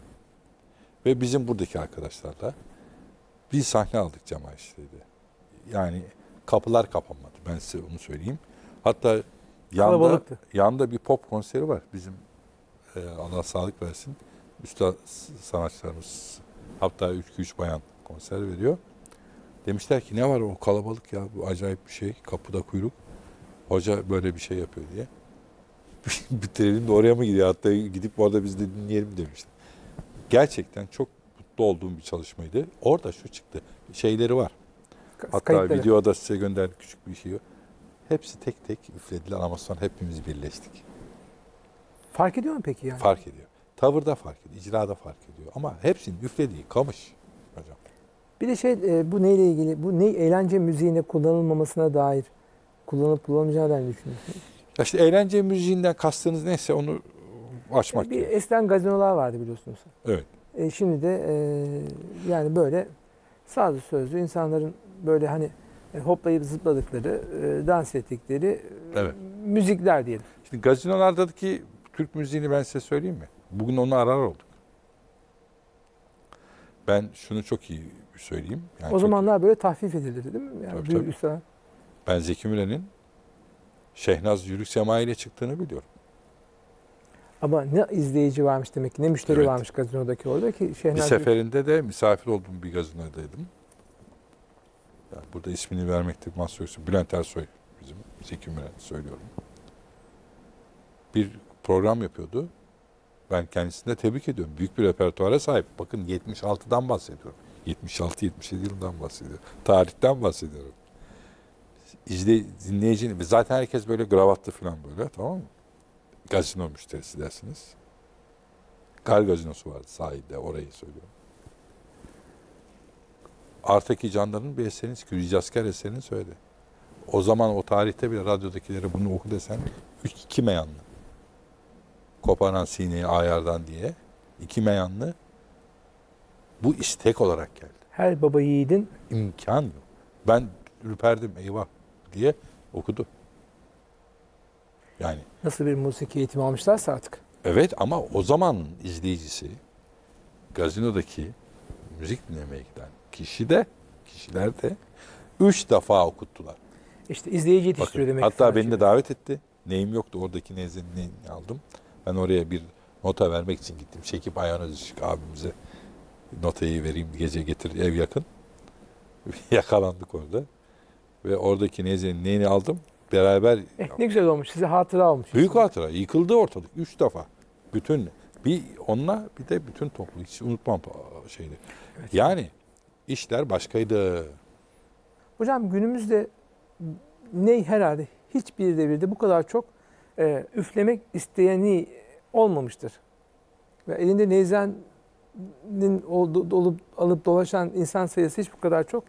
ve bizim buradaki arkadaşlarla bir sahne aldık Cemal İşçi'de. Yani kapılar kapanmadı, ben size onu söyleyeyim. Hatta yanda bir pop konseri var bizim, Allah sağlık versin, üstad sanatçılarımız hatta 3 bayan konser veriyor. Demişler ki ne var o kalabalık ya, bu acayip bir şey, kapıda kuyruk, hoca böyle bir şey yapıyor diye. Bitirelim de oraya mı gidiyor? Hatta gidip orada biz de dinleyelim demiştim. Gerçekten çok mutlu olduğum bir çalışmaydı. Orada şu çıktı. Şeyleri var. Hatta kayıtları. Videoda size gönderdik küçük bir şey. Hepsi tek tek üflediler ama sonra hepimiz birleştik. Fark ediyor mu peki yani? Fark ediyor. Tavırda fark ediyor. İcrada fark ediyor. Ama hepsinin üflediği kamış hocam. Bir de bu neyle ilgili, bu ney eğlence müziğine kullanılmamasına dair, kullanıp kullanılmayacağına dair düşünüyorsunuz? İşte eğlence müziğinden kastınız neyse onu açmak gibi. Eskiden gazinolar vardı biliyorsunuz. Evet. Şimdi de yani böyle sazlı sözlü insanların böyle hani hoplayıp zıpladıkları, dans ettikleri müzikler diyelim. Şimdi gazinolardaki Türk müziğini ben size söyleyeyim mi? Bugün onu arar olduk. Ben şunu çok iyi söyleyeyim. Yani o zamanlar iyi. Böyle tahfif edilirdi değil mi? Yani büyük üstad. Ben Zeki Müren'in Şehnaz Yürük Sema ile çıktığını biliyorum. Ama ne izleyici varmış demek ki, ne müşteri varmış gazinodaki orada ki. Bir seferinde de misafir olduğum bir gazinodaydım. Yani burada ismini vermekte mahsur yoksa Bülent Ersoy, bizim Zeki Müren söylüyorum. Bir program yapıyordu. Ben kendisini de tebrik ediyorum. Büyük bir repertuara sahip. Bakın 76'dan bahsediyorum. 76-77 yılından bahsediyorum. Tarihten bahsediyorum. Dinleyicinin, zaten herkes böyle gravatlı falan böyle, tamam mı? Gazino müşterisi dersiniz. Kar gazinosu vardı sahilde, orayı söylüyorum. Artaki Candan'ın bir eserini, Ricazkar eserini söyledi. O zaman o tarihte bile radyodakilere bunu oku desen, 2 meyanlı. Koparan sineyi ayardan diye, 2 meyanlı. Bu istek olarak geldi. Her baba yiğidin imkan yok. Ben ürperdim eyvah diye okudu. Yani nasıl bir müzik eğitimi almışlarsa artık. Evet ama o zaman izleyicisi gazinodaki müzik dinlemeye giden kişiler de 3 defa okuttular. İşte izleyici yetiştiriyor demek. Hatta beni de davet etti. Neyim yoktu, oradaki neyini aldım. Ben oraya bir nota vermek için gittim. Şekip Ayhan Özışık abimize notayı vereyim, gece getir, ev yakın. Yakalandık orada. Ve oradaki Neyzen'in neyini aldım, beraber... ne güzel olmuş, size hatıra olmuş. Büyük hatıra, yıkıldı ortalık 3 defa. Bütün Bir onunla bir de bütün toplu. Hiç unutmam şeyini. Evet. Yani işler başkaydı. Hocam günümüzde ney herhalde hiçbir devirde bu kadar çok üflemek isteyeni olmamıştır. Ve elinde neyzenin olup alıp dolaşan insan sayısı hiç bu kadar çok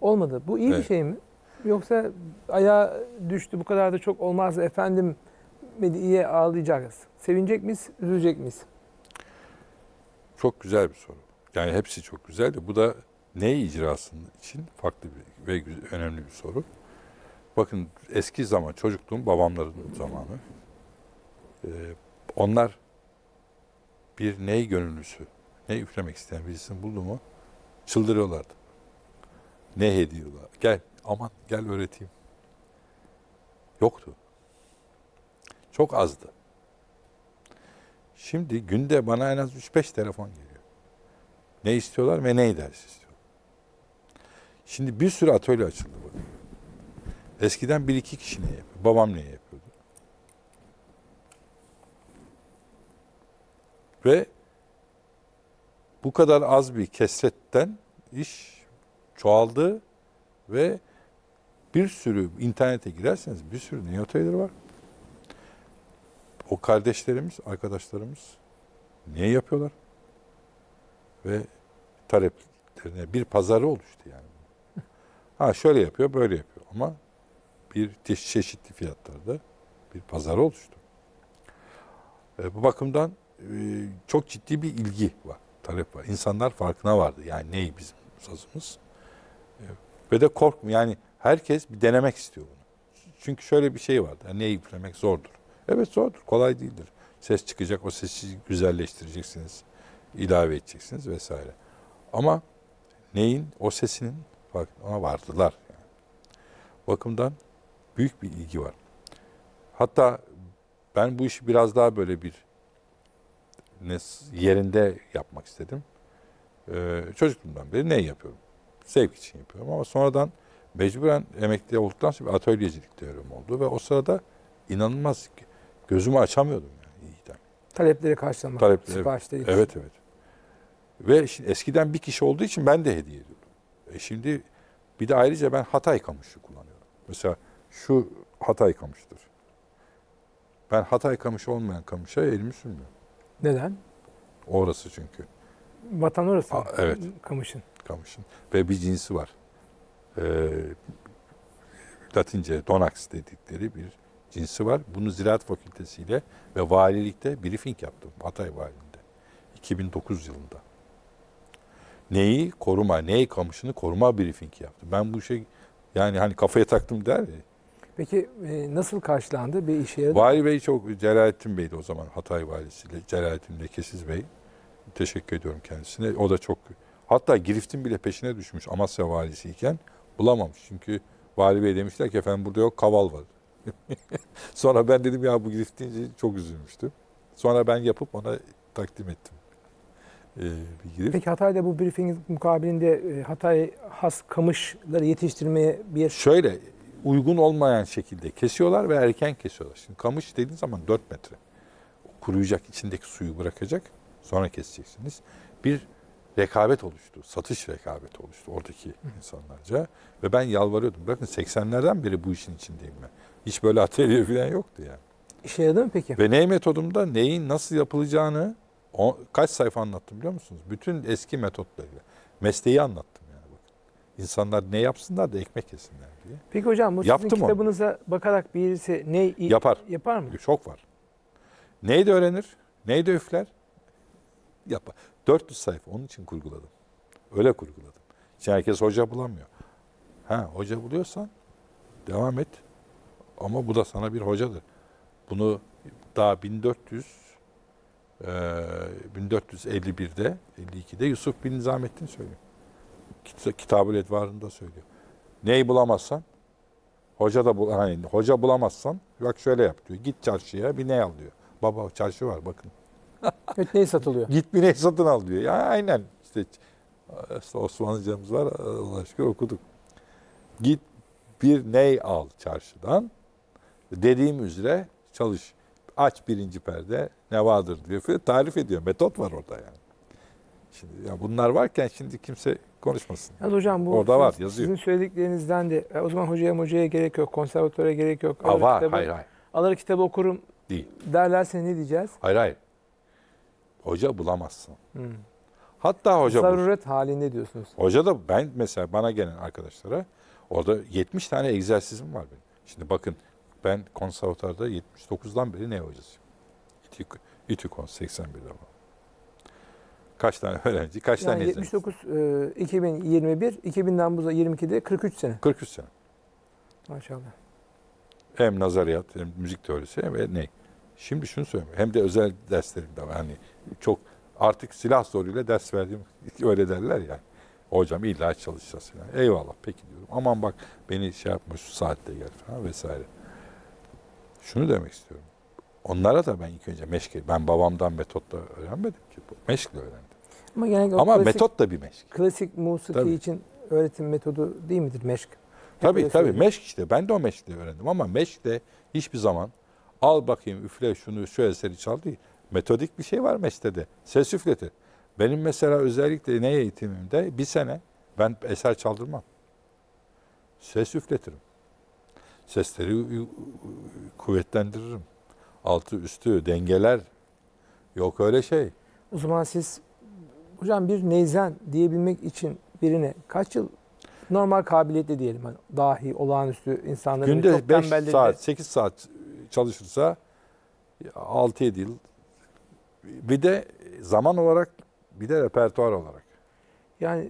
olmadı. Bu iyi, evet, bir şey mi? Yoksa ayağa düştü, bu kadar da çok olmaz efendim, Medi'ye ağlayacağız. Sevinecek miyiz, üzülecek miyiz? Çok güzel bir soru. Yani hepsi çok güzel de bu da ney icrasının için farklı bir ve önemli bir soru. Bakın eski zaman, çocukluğum, babamların zamanı. Onlar bir ney gönüllüsü, ney üflemek isteyen birisini buldu mu çıldırıyorlardı. Ney ediyorlar. Gel, aman gel öğreteyim. Yoktu. Çok azdı. Şimdi günde bana en az 3-5 telefon geliyor. Ney istiyorlar ve ney dersi istiyorlar. Şimdi bir sürü atölye açıldı. Bakın. Eskiden 1-2 kişi ney yapıyor. Babam ney yapıyordu. Ve bu kadar az bir kesretten iş çoğaldı ve bir sürü, internete girerseniz bir sürü ney atölyeleri var. O kardeşlerimiz, arkadaşlarımız ney yapıyorlar? Ve taleplerine bir pazarı oluştu yani. Ha şöyle yapıyor, böyle yapıyor ama bir çeşitli fiyatlarda bir pazarı oluştu. Bu bakımdan çok ciddi bir ilgi var, talep var. İnsanlar farkına vardı yani ney bizim sazımız. Ve de korkmuyor yani, herkes bir denemek istiyor bunu. Çünkü şöyle bir şey vardı, yani ney üflemek zordur. Evet zordur, kolay değildir. Ses çıkacak, o sesi güzelleştireceksiniz, ilave edeceksiniz vesaire. Ama neyin, o sesinin farkına vardılar. Yani. Bakımdan büyük bir ilgi var. Hatta ben bu işi biraz daha böyle bir yerinde yapmak istedim. Çocukluğumdan beri ney yapıyorum? Zevk için yapıyorum ama sonradan mecburen emekli olduktan sonra atölyecilik devrim oldu ve o sırada inanılmaz gözümü açamıyordum yani. Talepleri karşılamak, siparişleri için. Evet, evet. Ve şimdi eskiden bir kişi olduğu için ben de hediye ediyordum. Şimdi bir de ayrıca ben Hatay kamışı kullanıyorum. Mesela şu Hatay kamıştır. Ben Hatay kamışı olmayan kamışa elimi sürmüyorum. Neden? Orası çünkü. Vatan orası. Evet. Kamışın. Kamışın. Ve bir cinsi var. Latince donax dedikleri bir cinsi var. Bunu Ziraat Fakültesi ile ve valilikte briefing yaptım. Hatay valiliğinde. 2009 yılında. Neyi koruma, ney kamışını koruma briefingi yaptım. Ben bu şey yani hani kafaya taktım der ya. Peki nasıl karşılandı? Bir işe yaradı. Vali Bey çok, Celalettin Bey'di o zaman Hatay valisiyle. Celalettin Lekesiz Bey. Teşekkür ediyorum kendisine. O da çok, hatta Girift'in bile peşine düşmüş Amasya valisiyken bulamamış. Çünkü Vali Bey demişler ki efendim burada yok, kaval var. Sonra ben dedim ya bu Girift deyince çok üzülmüştüm. Sonra ben yapıp ona takdim ettim. Bir Girift. Peki Hatay'da bu briefing mukabilinde Hatay has kamışları yetiştirmeye bir... Şöyle uygun olmayan şekilde kesiyorlar ve erken kesiyorlar. Şimdi kamış dediğin zaman 4 metre. Kuruyacak, içindeki suyu bırakacak. Sonra keseceksiniz. Bir rekabet oluştu. Satış rekabeti oluştu oradaki insanlarca. Ve ben yalvarıyordum. Bakın 80'lerden beri bu işin içindeyim ben. Hiç böyle atölye falan yoktu yani. İşe yaradı mı peki? Ve ney metodumda neyin nasıl yapılacağını kaç sayfa anlattım biliyor musunuz? Bütün eski metotlarıyla. Mesleği anlattım yani. Bakın. İnsanlar ne yapsınlar da ekmek yesinler diye. Peki hocam bu sizin kitabınıza bakarak birisi ney yapar mı? Çok var. Ney de öğrenir, ney de üfler. Yapar. 400 sayfa onun için kurguladım. Öyle kurguladım. Şimdi herkes hoca bulamıyor. Ha hoca buluyorsan devam et. Ama bu da sana bir hocadır. Bunu daha 1451'de, 52'de Yusuf bin Nizamettin söylüyor. Kitab-ül Edvar'ında söylüyor. Neyi bulamazsan, hoca da hoca bulamazsan, bak şöyle yap diyor. Git çarşıya bir ney al diyor. Baba çarşı var bakın. Evet, ney satılıyor. Git bir ney satın al diyor. Ya aynen işte Osmanlıcamız var. Allah şükür okuduk. Git bir ney al çarşıdan. Dediğim üzere çalış. aç birinci perde, ne vardır diyor. Tarif ediyor. Metot var orada yani. Şimdi ya bunlar varken şimdi kimse konuşmasın. Yani hocam bu orada var, yazıyor. Sizin söylediklerinizden de o zaman hocaya gerek yok, konservatöre gerek yok. Alır var, kitabı, hayır. Alır kitabı okurum değil. Derlerse ne diyeceğiz? Hayır. Hoca bulamazsın. Hatta hoca... Zaruret halinde diyorsunuz. Hoca da ben mesela bana gelen arkadaşlara orada 70 tane egzersizim var benim. Şimdi bakın ben konservatuvarda 79'dan beri ne hocasıyım? İTÜKON 81'de var. Kaç tane öğrenci, kaç yani tane 79, 2021, 2000'den bu 22'de 43 sene. 43 sene. Maşallah. Hem nazariyat, hem müzik teorisi, hem ney. Şimdi şunu söyleyeyim, hem de özel derslerim de var. Hani çok artık silah zoruyla ders verdiğim öyle derler yani. Hocam illa çalışacağız falan. Eyvallah peki diyorum. Aman bak beni şey yapma şu saatte gel falan vesaire. Şunu demek istiyorum. Onlara da ben ilk önce meşk, ben babamdan metotla öğrenmedim ki. Meşkle öğrendim. Ama, yani ama klasik, metot da bir meşk. Klasik musiki tabii. için öğretim metodu değil midir meşk? Hep tabii meşk işte. Ben de o meşkle öğrendim ama meşk de hiçbir zaman al bakayım üfle şunu şu eseri çal değil. Metodik bir şey var meşkte de. Ses üfleti. Benim mesela özellikle ney eğitimimde bir sene ben eser çaldırmam. Ses üfletirim. Sesleri kuvvetlendiririm. Altı üstü dengeler yok öyle şey. O zaman siz hocam bir neyzen diyebilmek için birine kaç yıl normal kabiliyetli diyelim hani dahi olağanüstü insanların günde 5 saat 8 saat çalışırsa 6-7 yıl bir de zaman olarak bir de repertuar olarak. Yani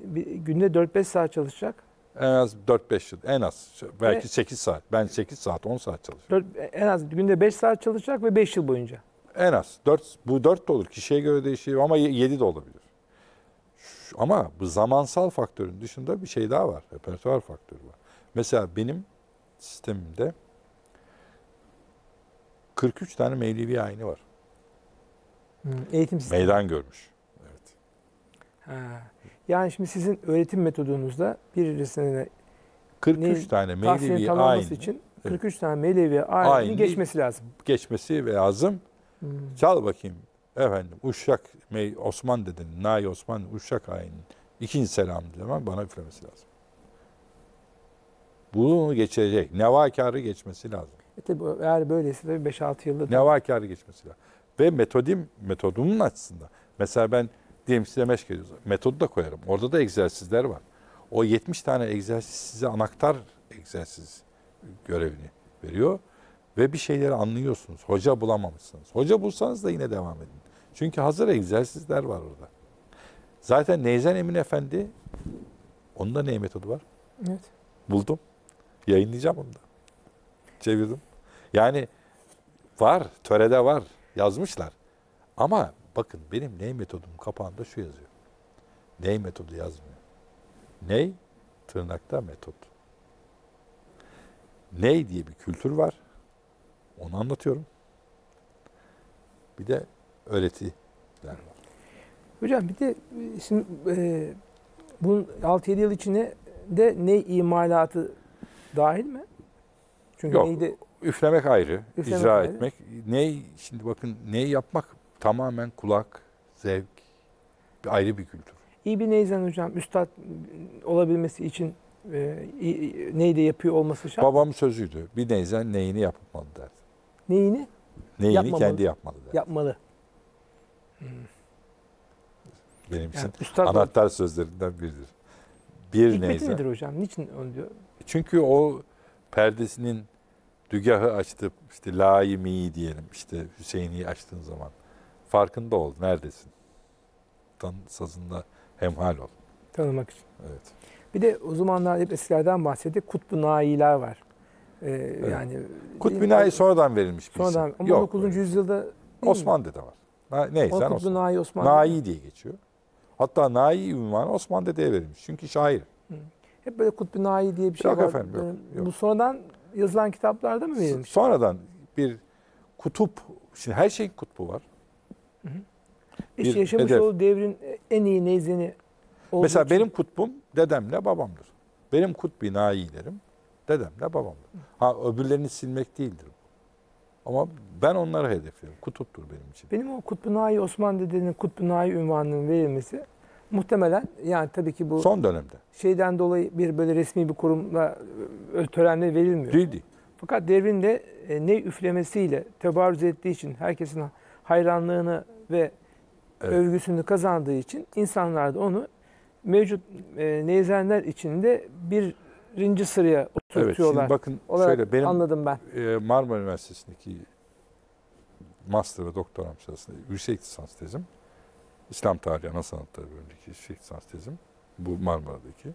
günde 4-5 saat çalışacak. En az 4-5 yıl. En az. Belki 8 saat. Ben 8 saat, 10 saat çalışıyorum. En az günde 5 saat çalışacak ve 5 yıl boyunca. En az. 4, bu 4 de olur. Kişiye göre değişiyor ama 7 de olabilir. Ama bu zamansal faktörün dışında bir şey daha var. Repertuar faktörü var. Mesela benim sistemimde 43 tane Mevlevi ayini var. Eğitim sistemi. Meydan görmüş. Evet. Ha. Yani şimdi sizin öğretim metodunuzda birisine 43 tane Mevlevi ayini için 43 tane Mevlevi ayini geçmesi lazım. Geçmesi lazım. Çal bakayım efendim Uşak Osman Dede'nin Nayi Osman Uşak ayinin ikinci selamı zaman bana üflemesi lazım. Bunu geçecek. Nevakarı geçmesi lazım. Eğer böyleyse de 5-6 yılda Nevakarı geçmesi lazım. Ve metodumun açısından. Mesela ben diyelim size meşk ediyoruz. Metodu da koyarım. Orada da egzersizler var. O 70 tane egzersiz size anahtar egzersiz görevini veriyor. Ve bir şeyleri anlıyorsunuz. Hoca bulamamışsınız. Hoca bulsanız da yine devam edin. Çünkü hazır egzersizler var orada. Zaten Neyzen Emin Efendi, onun da ney metodu var. Evet. Buldum. Yayınlayacağım onu da. Çevirdim. Yani var. Törede var. Yazmışlar. Ama... Bakın benim ney metodum kapağında şu yazıyor. Ney metodu yazmıyor. Ney tırnakta metot. Ney diye bir kültür var. Onu anlatıyorum. Bir de öğretiler var. Hocam bir de şimdi bunun 6-7 yıl içine de ney imalatı dahil mi? Çünkü yok. Neyde... Üflemek ayrı. Üflemek icra ayrı. Etmek. Ney şimdi bakın ney yapmak tamamen kulak, zevk, ayrı bir kültür. İyi bir neyzen hocam, üstad olabilmesi için neyi de yapıyor olması şart. Babamın sözüydü, bir neyzen neyini yapmalı derdi. Neyini? Neyini yapmamalı. Kendi yapmalı derdi. Yapmalı. Benim için yani anahtar sözlerinden biridir. Bir hikmeti neyzen. Hikmeti midir hocam? Niçin onu diyor? Çünkü o perdesinin dügahı açtı, işte laimiyi diyelim, işte Hüseyin'i açtığın zaman. Farkında ol, neredesin? Sazında hemhal ol. Tanımak için. Evet. Bir de o zamanlar hep eskilerden bahsettik. Kutbu nailer var. Evet. Yani Kutbu nai sonradan verilmiş birisi. Sonradan. Ama 19. yüzyılda Osman Dede var. Neyse Kutbu nai Osman Nai diye geçiyor. Hatta nai unvanı Osman Dede'ye verilmiş. Çünkü şair. Hep böyle Kutbu nai diye bir şey var. Efendim, yok. Bu sonradan yazılan kitaplarda mı verilmiş? Sonradan bir kutup. Şimdi her şeyin kutbu var. İşte yaşamış olduğu devrin en iyi neyzeni olduğu mesela için. Benim kutbum dedemle babamdır. Benim kutbi nailerim dedemle babamdır. Ha öbürlerini silmek değildir bu. Ama ben onlara hedefliyorum. Kutuptur benim için. Benim o Kutb-ı Nâhi, Osman Dede'nin Kutb-ı Nâhi ünvanının verilmesi muhtemelen, yani tabii ki bu son dönemde şeyden dolayı bir böyle resmi bir kurumla törenle verilmiyor. Değildi. Fakat devrin de ney üflemesiyle tebarruz ettiği için, herkesin hayranlığını ve övgüsünü kazandığı için insanlar da onu mevcut neyzenler içinde birinci sıraya oturtuyorlar. Evet, bakın şöyle, benim anladım ben. Marmara Üniversitesi'ndeki master ve doktoram sırasında yüksek lisans tezim, İslam Tarihi Ana Sanatları bölümündeki yüksek lisans tezim, bu Marmara'daki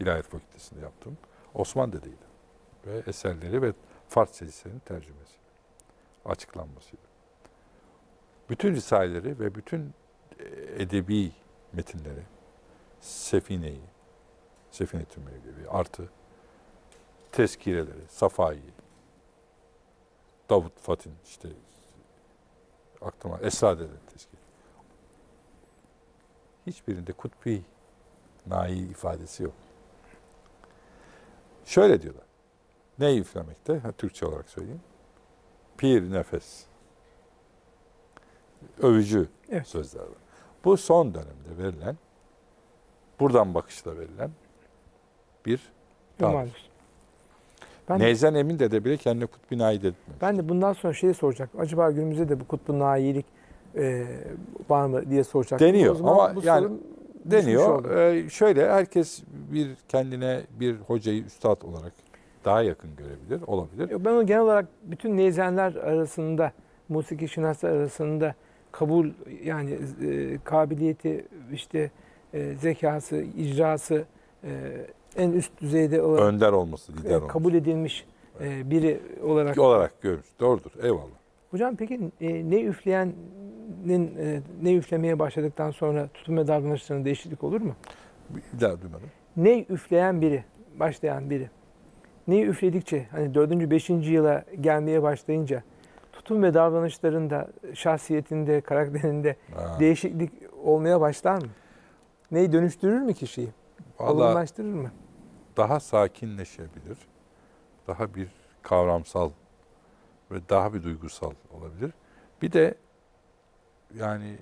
İlahiyat Fakültesi'nde yaptım, Osman Dede'ydi ve eserleri ve Farsça eserinin tercümesi, açıklanmasıydı. Bütün risaleleri ve bütün edebi metinleri, Sefine'yi, Sefine-i Mevlevi artı tezkireleri, Safa'yı, Davut Fatin, işte aklıma Esade'nin tezkiri. Hiçbirinde Kutb-ı Nâhi ifadesi yok. Şöyle diyorlar. Neyi üflemekte? Ha, Türkçe olarak söyleyeyim. Pir nefes. Övücü sözler var. Bu son dönemde verilen, buradan bakışla verilen bir tabir. Neyzen Emin Dede bile kendine Kutb-ı Nâhi dedirtmemiş. Ben de bundan sonra şeyi soracaktım. Acaba günümüzde de bu Kutb-ı Nâhi'lik var mı diye soracak. Deniyor ama yani deniyor. Şöyle, herkes bir kendine bir hocayı üstad olarak daha yakın görebilir, olabilir. Yok, ben onu genel olarak bütün neyzenler arasında, musiki şinaslar arasında kabul, yani kabiliyeti, işte zekası, icrası en üst düzeyde olarak, önder olması, lider olması, kabul edilmiş biri olarak görmüş. Doğrudur. Eyvallah. Hocam peki ney üfleyenin ney üflemeye başladıktan sonra tutum ve davranışlarında değişiklik olur mu? Bir daha duymadım. Ney üfleyen biri, başlayan biri, neyi üfledikçe, hani 4. 5. yıla gelmeye başlayınca tutum ve davranışlarında, şahsiyetinde, karakterinde değişiklik olmaya başlar mı? Neyi dönüştürür mü kişiyi? Olgunlaştırır mı? Daha sakinleşebilir. Daha bir kavramsal ve daha bir duygusal olabilir. Bir de yani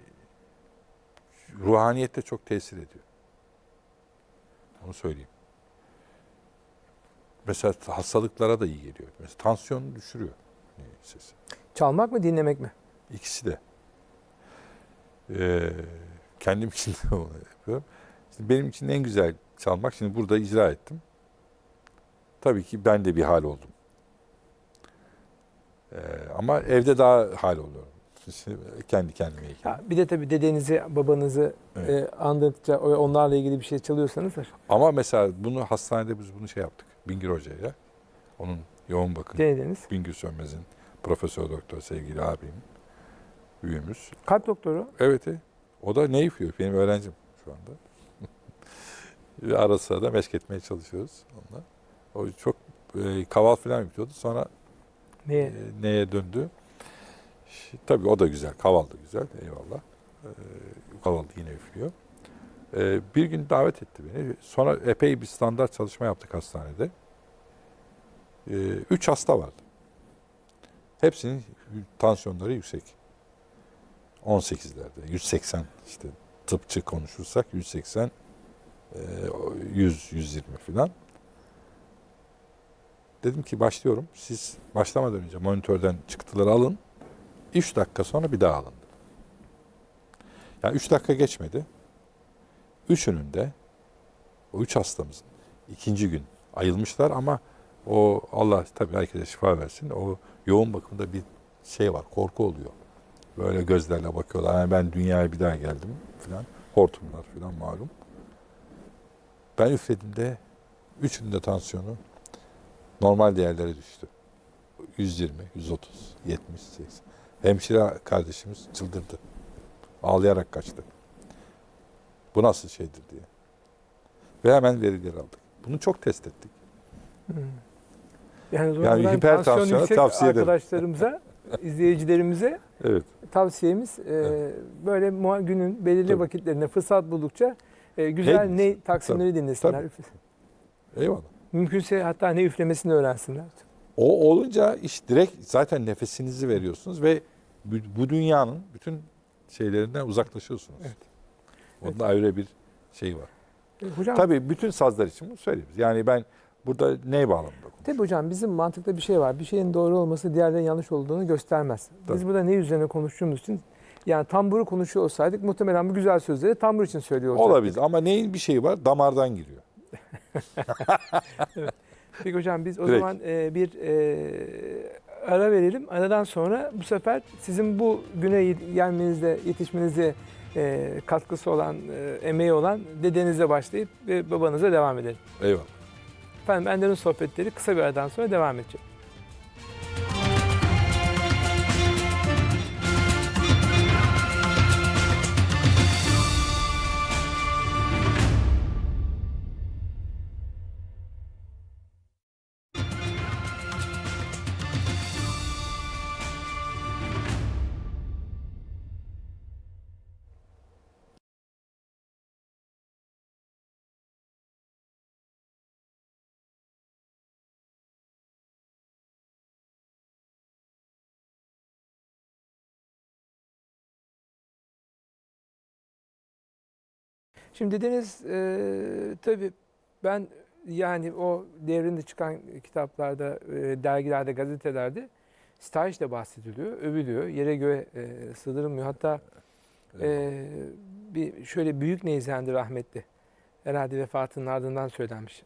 ruhaniyette çok tesir ediyor. Onu söyleyeyim. Mesela hastalıklara da iyi geliyor. Mesela tansiyonu düşürüyor sesi. Çalmak mı, dinlemek mi? İkisi de. Kendim için de onu yapıyorum. İşte benim için en güzel çalmak, şimdi burada icra ettim. Tabii ki ben de bir hal oldum. Ama evde daha hal oluyorum. Kendi kendime. Bir de tabii dedenizi, babanızı andıkça, onlarla ilgili bir şey çalıyorsanız. Ama mesela bunu hastanede biz bunu şey yaptık. Bingür Hoca'yla, onun yoğun bakım, Bingür Sönmez'in, Profesör Doktor sevgili abim, büyüğümüz. Kalp doktoru? Evet. O da ney üflüyor? Benim öğrencim şu anda. Ve ara sıra da meşk etmeye çalışıyoruz onunla. O çok kaval falan yapıyordu. Sonra neye döndü? Tabii o da güzel. Kaval da güzel. Eyvallah. Kaval yine üflüyor. Bir gün davet etti beni. Sonra epey bir standart çalışma yaptık hastanede. 3 hasta vardı. Hepsinin tansiyonları yüksek. 18'lerde. 180, işte tıpçı konuşursak 180, 100, 120 falan. Dedim ki başlıyorum. Siz başlamadan önce monitörden çıktıları alın. 3 dakika sonra bir daha alın. Yani 3 dakika geçmedi. Üçünün de, o 3 hastamızın ikinci gün ayılmışlar ama o, Allah tabii herkese şifa versin, o yoğun bakımda bir şey var, korku oluyor. Böyle gözlerle bakıyorlar. Yani ben dünyaya bir daha geldim falan. Hortumlar falan malum. Ben üflediğimde üçünün de tansiyonu normal değerlere düştü. 120, 130, 70, 80. Hemşire kardeşimiz çıldırdı. Ağlayarak kaçtı. Bu nasıl şeydir diye. Ve hemen verileri aldık. Bunu çok test ettik. Yani hipertansiyona tavsiye ederim. Arkadaşlarımıza, izleyicilerimize tavsiyemiz böyle günün belirli vakitlerinde fırsat buldukça güzel ney taksimleri dinlesinler. Eyvallah. Mümkünse hatta ney üflemesini öğrensinler. O olunca iş direkt zaten nefesinizi veriyorsunuz ve bu dünyanın bütün şeylerinden uzaklaşıyorsunuz. Evet. Onda ayrı bir şey var. Hocam, tabii bütün sazlar için bunu söylüyoruz. Yani ben burada ney bağlamında konuşuyorum. Tabii hocam bizim mantıkta bir şey var. Bir şeyin doğru olması diğerlerinin yanlış olduğunu göstermez. Tabii. Biz burada ney üzerine konuştuğumuz için yani tamburu konuşuyor olsaydık muhtemelen bu güzel sözleri tambur için söylüyor olacaktık. Olabilir ama neyin bir şeyi var? Damardan giriyor. Evet. Peki hocam biz o direkt zaman bir ara verelim. Aradan sonra bu sefer sizin bu güne gelmenizde, yetişmenize katkısı olan, emeği olan dedenize başlayıp babanıza devam edelim. Eyvallah. Efendim Ender'in sohbetleri kısa bir aradan sonra devam edecek. Şimdi dediniz tabii ben yani o devrinde çıkan kitaplarda, dergilerde, gazetelerde stajla bahsediliyor, övülüyor, yere göğe sığdırılmıyor. Hatta bir şöyle büyük neyzendi rahmetli, herhalde vefatının ardından söylenmiş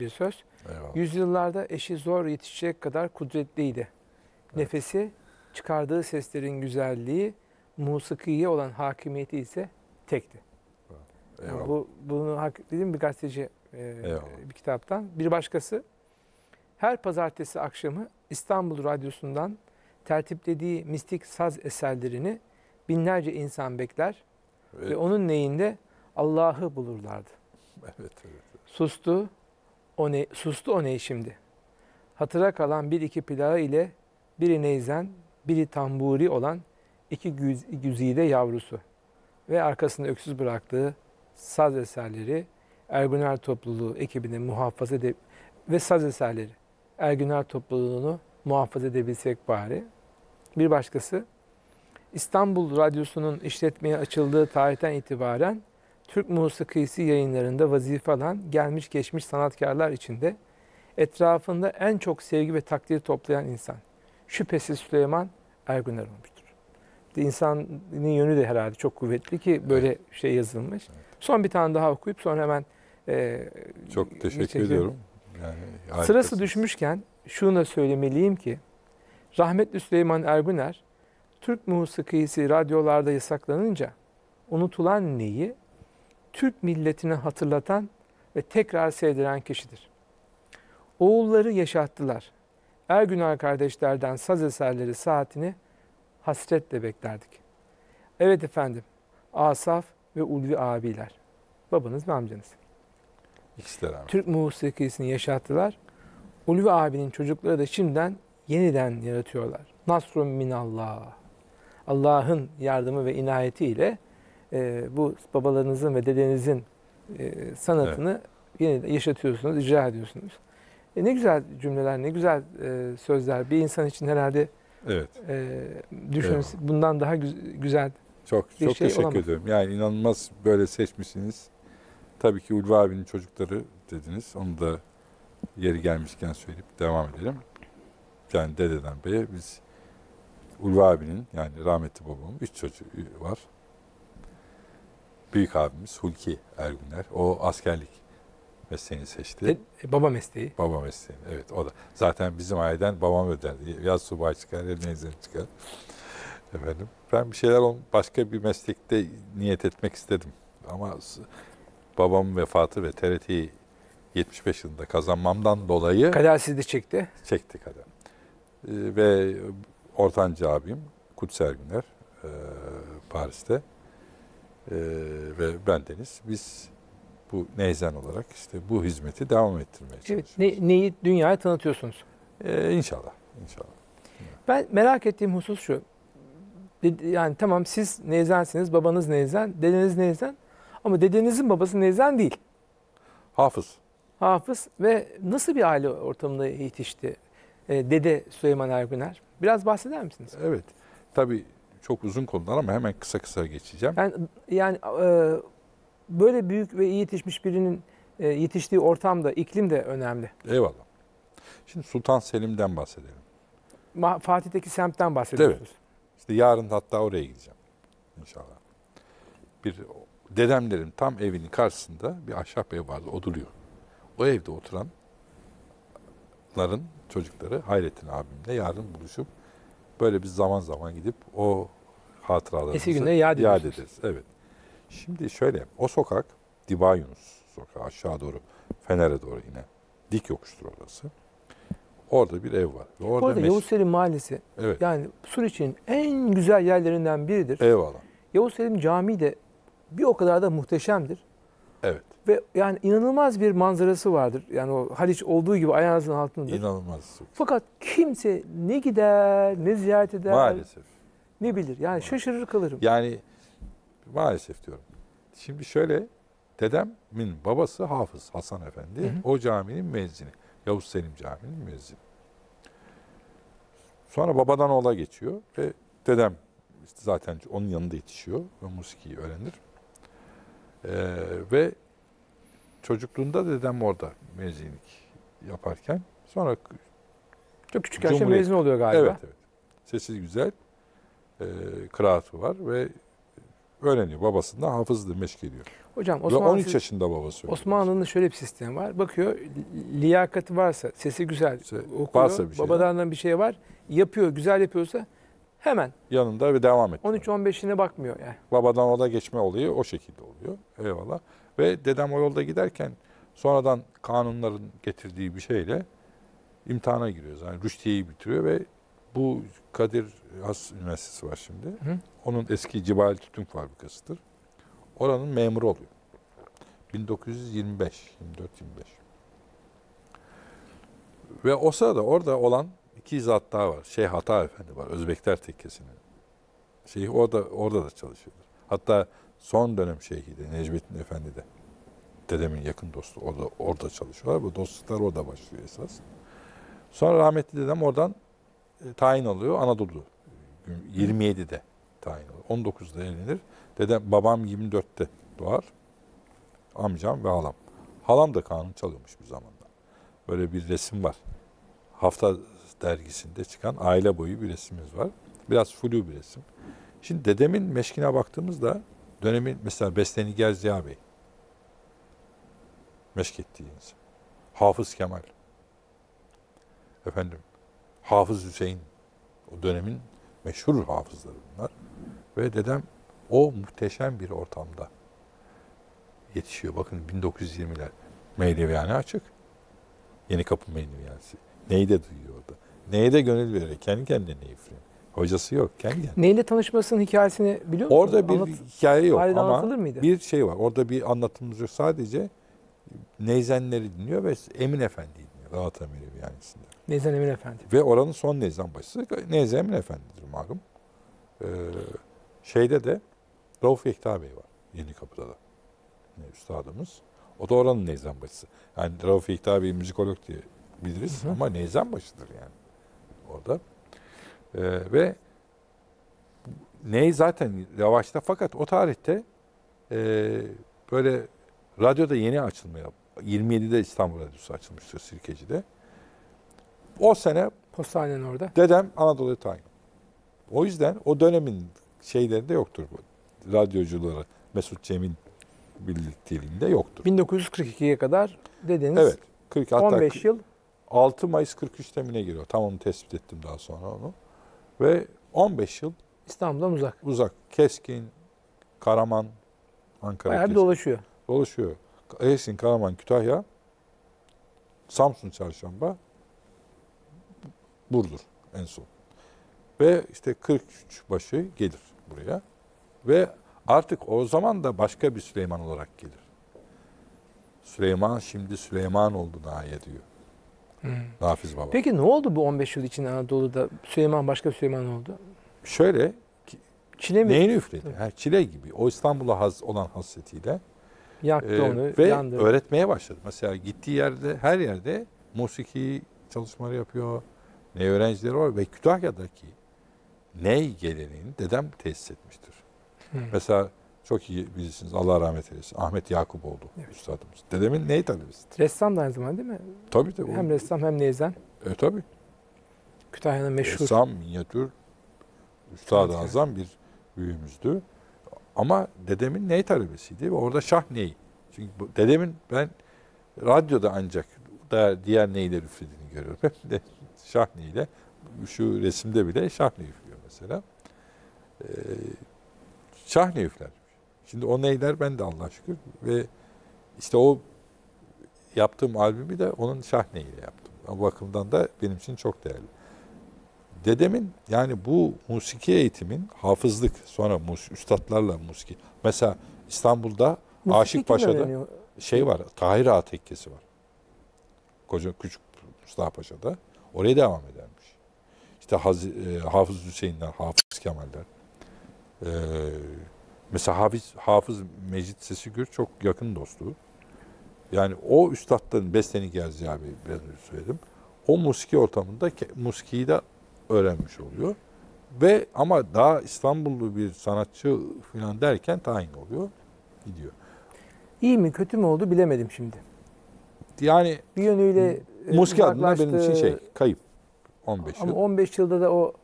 bir söz. Eyvallah. Yüzyıllarda eşi zor yetişecek kadar kudretliydi. Evet. Nefesi, çıkardığı seslerin güzelliği, musikiye olan hakimiyeti ise tekti. Yani bunu hak dediğim bir gazeteci bir kitaptan. Bir başkası, her pazartesi akşamı İstanbul Radyosu'ndan tertiplediği mistik saz eserlerini binlerce insan bekler ve onun neyinde Allah'ı bulurlardı. Evet. Sustu o ney şimdi. Hatıra kalan bir iki plağı ile biri neyzen, biri tamburi olan iki güzide yavrusu ve arkasında öksüz bıraktığı saz eserleri Erguner topluluğu ekibini muhafaza edip ve saz eserleri Erguner topluluğunu muhafaza edebilsek bari. Bir başkası, İstanbul Radyosu'nun işletmeye açıldığı tarihten itibaren Türk musikisi yayınlarında vazife alan gelmiş geçmiş sanatkarlar içinde etrafında en çok sevgi ve takdiri toplayan insan şüphesiz Süleyman Erguner olmuştur. İnsanın yönü de herhalde çok kuvvetli ki böyle şey yazılmış. Evet. Son bir tane daha okuyup sonra hemen... çok teşekkür ediyorum. Yani, sırası düşmüşken şunu da söylemeliyim ki rahmetli Süleyman Erguner Türk musikisi radyolarda yasaklanınca unutulan neyi Türk milletine hatırlatan ve tekrar sevdiren kişidir. Oğulları yaşattılar. Erguner kardeşlerden saz eserleri saatini hasretle beklerdik. Evet efendim, Asaf ve Ulvi abiler, babanız ve amcanız. İkisi Türk musikisini yaşattılar. Ulvi abinin çocukları da şimdiden yeniden yaratıyorlar. Nasrun minallah. Allah'ın yardımı ve inayetiyle bu babalarınızın ve dedenizin sanatını yeniden yaşatıyorsunuz, icra ediyorsunuz. Ne güzel cümleler, ne güzel sözler. Bir insan için herhalde düşünürüz. Evet. Bundan daha güzel. Çok şey teşekkür ediyorum. Yani inanılmaz böyle seçmişsiniz. Tabii ki Ulvi abinin çocukları dediniz. Onu da yeri gelmişken söyleyip devam edelim. Yani dededen beye biz Ulvi abinin yani rahmetli babamın 3 çocuğu var. Büyük abimiz Hulki Erguner. O askerlik mesleğini seçti. Baba mesleği. Baba mesleği. Evet o da. Zaten bizim aileden babam öderdi. Ya subay çıkar ya neyzen çıkar. Efendim, ben bir şeyler başka bir meslekte niyet etmek istedim. Ama babamın vefatı ve TRT'yi 75 yılında kazanmamdan dolayı... Kader sizi de çekti. Çekti kader. Ve ortanca abim Kudsi Erguner Paris'te ve bendeniz. Biz bu neyzen olarak işte bu hizmeti devam ettirmeye çalışıyoruz. Evet, neyi dünyaya tanıtıyorsunuz? İnşallah. Ben merak ettiğim husus şu. Yani tamam siz neyzensiniz, babanız neyzen, dedeniz neyzen ama dedenizin babası neyzen değil. Hafız. Hafız ve nasıl bir aile ortamında yetişti? Dede Süleyman Erguner. Biraz bahseder misiniz? Evet. Tabii çok uzun konular ama hemen kısa kısa geçeceğim. Yani böyle büyük ve iyi yetişmiş birinin yetiştiği ortamda, iklim de önemli. Eyvallah. Şimdi Sultan Selim'den bahsedelim. Fatih'teki semtten bahsediyoruz. Evet. İşte yarın hatta oraya gideceğim. İnşallah. Bir dedemlerin tam evinin karşısında bir ahşap ev vardı. O duruyor. O evde oturanların çocukları Hayrettin abimle yarın buluşup böyle bir zaman zaman gidip o hatıralarımızı eski günde yad ederiz. Evet. Şimdi şöyle, o sokak Divan Yunus sokağı, aşağı doğru Fener'e doğru yine dik yokuştur orası. Orada bir ev var. Ve orada Yavuz Selim Mahallesi, evet, yani Suriç'in en güzel yerlerinden biridir. Eyvallah. Yavuz Selim Camii de bir o kadar da muhteşemdir. Evet. Ve yani inanılmaz bir manzarası vardır. Yani o Haliç olduğu gibi ayağınızın altındadır. İnanılmaz. Fakat kimse ne gider, ne ziyaret eder. Maalesef. Ne bilir. Yani maalesef şaşırır kalırım. Yani maalesef diyorum. Şimdi şöyle, dedemin babası Hafız Hasan Efendi. Hı hı. O caminin müezzini. Yavuz Selim Camii'nin müezzini. Sonra babadan oğula geçiyor ve dedem işte zaten onun yanında yetişiyor ve musikiyi öğrenir. Ve çocukluğunda dedem orada müezzinlik yaparken sonra çok küçük yaşta müezzin oluyor galiba. Evet, evet. Sesi güzel, kıraatı var ve öğreniyor. Babasından hafızdır, Meşk geliyor. Hocam, Osmanlı, 13 yaşında babası. Osmanlı'nın şöyle bir sistemi var. Bakıyor, liyakati varsa, sesi güzel okuyor, varsa bir şey, babadan bir şey var, yapıyor, güzel yapıyorsa hemen yanında ve devam et. 13-15'ine bakmıyor yani. Babadan oğula geçme olayı o şekilde oluyor. Eyvallah. Ve dedem o yolda giderken sonradan kanunların getirdiği bir şeyle imtihana giriyoruz. Yani Rüştiye'yi bitiriyor ve bu Kadir Has Üniversitesi var şimdi. Hı. Onun eski Cibali Tütün Fabrikası'dır. Oranın memuru oluyor. 1925, 24-25. Ve o sırada orada olan iki izzat daha var. Şeyh Hata Efendi var, Özbekler Tekkesi'nin. Şeyh orada da çalışıyorlar. Hatta son dönem şeyhi de, Necmettin Efendi de, dedemin yakın dostu, orada çalışıyorlar. Bu dostluklar orada başlıyor esas. Sonra rahmetli dedem oradan tayin oluyor Anadolu. 27'de tayin oluyor. 19'da evlenir. Dedem, babam 24'te doğar. Amcam ve halam. Halam da kanun çalıyormuş bir zamanda. Böyle bir resim var. Hafta dergisinde çıkan aile boyu bir resmimiz var. Biraz flu bir resim. Şimdi dedemin meşkine baktığımızda dönemin mesela Besteniger Ziya Bey, meşk ettiği insan. Hafız Kemal. Efendim, Hafız Hüseyin. O dönemin meşhur hafızları bunlar. Ve dedem o muhteşem bir ortamda yetişiyor. Bakın 1920'ler. Mevlevihane açık. Yeni Kapı Mevlevihanesi. Neyi de duyuyor orada. Neye de gönül veriyor. Kendi kendine neyi fırın. Hocası yok. Kendi. Neyle tanışmasının hikayesini biliyor musunuz? Orada bir hikaye yok ama bir şey var. Orada bir anlatımımız yok. Sadece neyzenleri dinliyor ve Emin Efendi'yi dinliyor. Rahat Emir'i yani. Neyzen Emin Efendi. Ve oranın son neyzen başısı Neyzen Emin Efendi'dir malum. Şeyde de Rauf Yekta Bey var. Yeni Kapı'da da. Üstadımız. O da oranın neyzen başısı. Yani Rauf Yekta Bey müzikolog diye biliriz, hı hı, ama neyzen başıdır yani. Orada. Ve ney zaten yavaşta, fakat o tarihte böyle radyoda yeni açılmaya, 27'de İstanbul Radyosu açılmıştır Sirkeci'de. O sene postanenin orada. Dedem Anadolu'ya tayin. O yüzden o dönemin şeylerinde yoktur bu. Radyocuları Mesut Cem'in birlikteliğinde yoktur. 1942'ye kadar dedeniz, evet, 15 yıl. 6 Mayıs 43'te mine giriyor. Tam onu tespit ettim daha sonra onu. Ve 15 yıl İstanbul'dan uzak. Uzak. Keskin, Karaman, Ankara. Bayağı Keskin. Dolaşıyor. Dolaşıyor. Keskin, Karaman, Kütahya, Samsun Çarşamba, Burdur en son. Ve işte 43 başı gelir buraya. Ve artık o zaman da başka bir Süleyman olarak gelir. Süleyman şimdi Süleyman oldu nahiye diyor. Hmm. Nafiz Baba. Peki ne oldu bu 15 yıl için Anadolu'da? Süleyman başka Süleyman oldu. Şöyle, çile mi? Neyini üfledi? Ha, çile gibi. O İstanbul'a olan hasretiyle yaktı onu, ve yandırdı. Öğretmeye başladı. Mesela gittiği yerde, her yerde musiki çalışmaları yapıyor. Ney öğrencileri var ve Kütahya'daki Ney geleneğini dedem tesis etmiştir. Hı. Mesela çok iyi bilirsiniz, Allah rahmet eylesin, Ahmet Yakuboğlu üstadımız. Dedemin Ney talebesidir. Ressam da aynı zamanda değil mi? Tabii tabii. Hem ressam hem neyzen. Tabii. Kütahya'nın meşhur. Ressam, minyatür, üstad-ı azam bir büyüğümüzdü. Ama dedemin Ney talebesiydi ve orada Şah Ney. Çünkü dedemin ben radyoda ancak da diğer neyler üflediğini görüyorum. Hem de Şah Ney'le. Şu resimde bile Şah Ney üflüyor mesela. Şah Ney üfler. Şimdi o neyler ben de Allah'a şükür. Ve işte o yaptığım albümü de onun Şah Ney'le yaptım. O bakımdan da benim için çok değerli. Dedemin yani bu musiki eğitimin hafızlık, sonra üstadlarla musiki. Mesela İstanbul'da musiki Aşıkpaşa'da şey var, Tahir Ağa tekkesi var. Koca Küçük Mustafa Paşa'da. Oraya devam edermiş. İşte Hafız Hüseyinler, Hafız Kemaller. Mesela Hafız Mecit Sesigür çok yakın dostu. Yani o üstadların besteni Ziya Bey, ben söyledim. O musiki ortamında musikiyi de öğrenmiş oluyor. Ve ama daha İstanbullu bir sanatçı falan derken tayin oluyor, gidiyor. İyi mi kötü mü oldu bilemedim şimdi. Yani bir yönüyle musiki adına benim için şey, kayıp. 15 yıl. Ama 15 yılda da o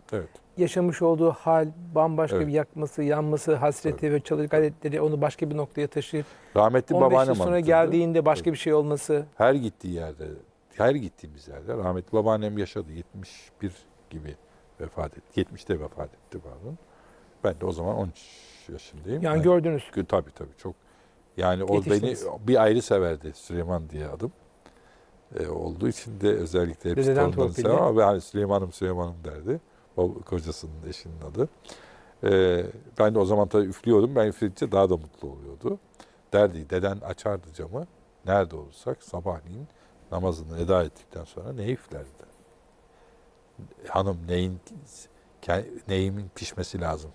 yaşamış olduğu hal, bambaşka bir yakması, yanması, hasreti ve çalışma gayretleri onu başka bir noktaya taşıyıp rahmetli 15 yıl sonra geldiğinde başka bir şey olması. Her gittiği yerde, her gittiğimiz yerde rahmetli babaannem yaşadı. 71 gibi vefat etti. 70'te vefat etti pardon. Ben de o zaman 13 yaşındayım. Yani gördünüz. Tabii tabii çok. Yani o beni bir ayrı severdi, Süleyman diye adım olduğu için de özellikle hep ondan sever ama hani Süleyman'ım Süleyman'ım derdi. O kocasının, eşinin adı. Ben de o zaman tabii üflüyordum. Ben üfledikçe daha da mutlu oluyordu. Derdi, deden açardı camı. Nerede olursak sabahleyin namazını eda ettikten sonra ney üflerdi. Hanım neyimin pişmesi lazım.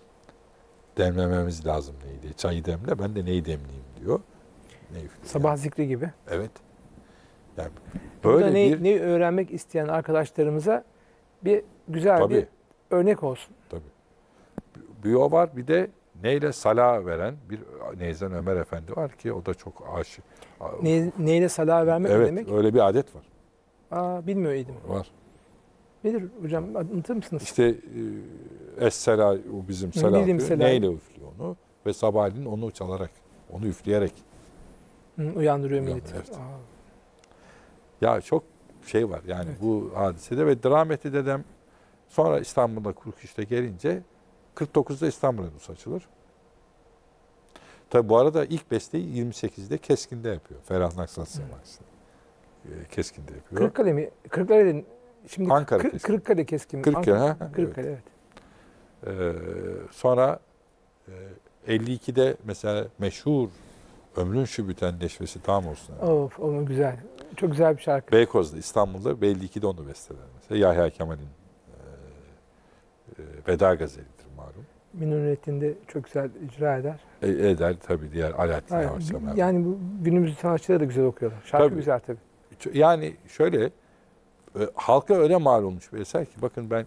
Demlememiz lazım neydi. Çayı demle, ben de neyi demleyeyim diyor. Ney sabah zikri gibi. Evet. Yani böyle bir... Neyi öğrenmek isteyen arkadaşlarımıza bir güzel bir örnek olsun. Tabii. Bir o var, bir de neyle sala veren bir Neyzen Ömer Efendi var ki o da çok aşık. Neyle sala vermek demek? Evet, öyle bir adet var. Aa, bilmiyor idim. Var. Nedir hocam, anlatır mısınız? İşte es-sela, o bizim sela diyor. Neyle üflüyor onu ve sabahleyin onu çalarak, onu üfleyerek. Uyandırıyor milleti. Evet. Ya çok şey var yani bu hadisede ve rahmetli dedem sonra İstanbul'da Kurkuş'ta gelince 49'da İstanbul Endosu açılır. Tabi bu arada ilk besteyi 28'de Keskin'de yapıyor. Ferah Naksatsın Keskin'de yapıyor. Kırıkkale mi? Kırıkkale'nin şimdi Ankara Kırıkkale Keskin. Kırıkkale sonra 52'de mesela meşhur Ömrün Şu Büten Neşvesi Tam Olsun. Yani. Of, onun güzel. Çok güzel bir şarkı. Beykoz'da, İstanbul'da belli ki de onu besteler. Mesela Yahya Kemal'in Veda Gazeli'dir malum. Minunettin'de çok güzel icra eder. Eder tabii diğer Alaaddin Yavaş. Yani bu günümüz sanatçıları da güzel okuyorlar. Şarkı tabii. Güzel tabii. Yani şöyle halka öyle mal olmuş bir eser ki bakın ben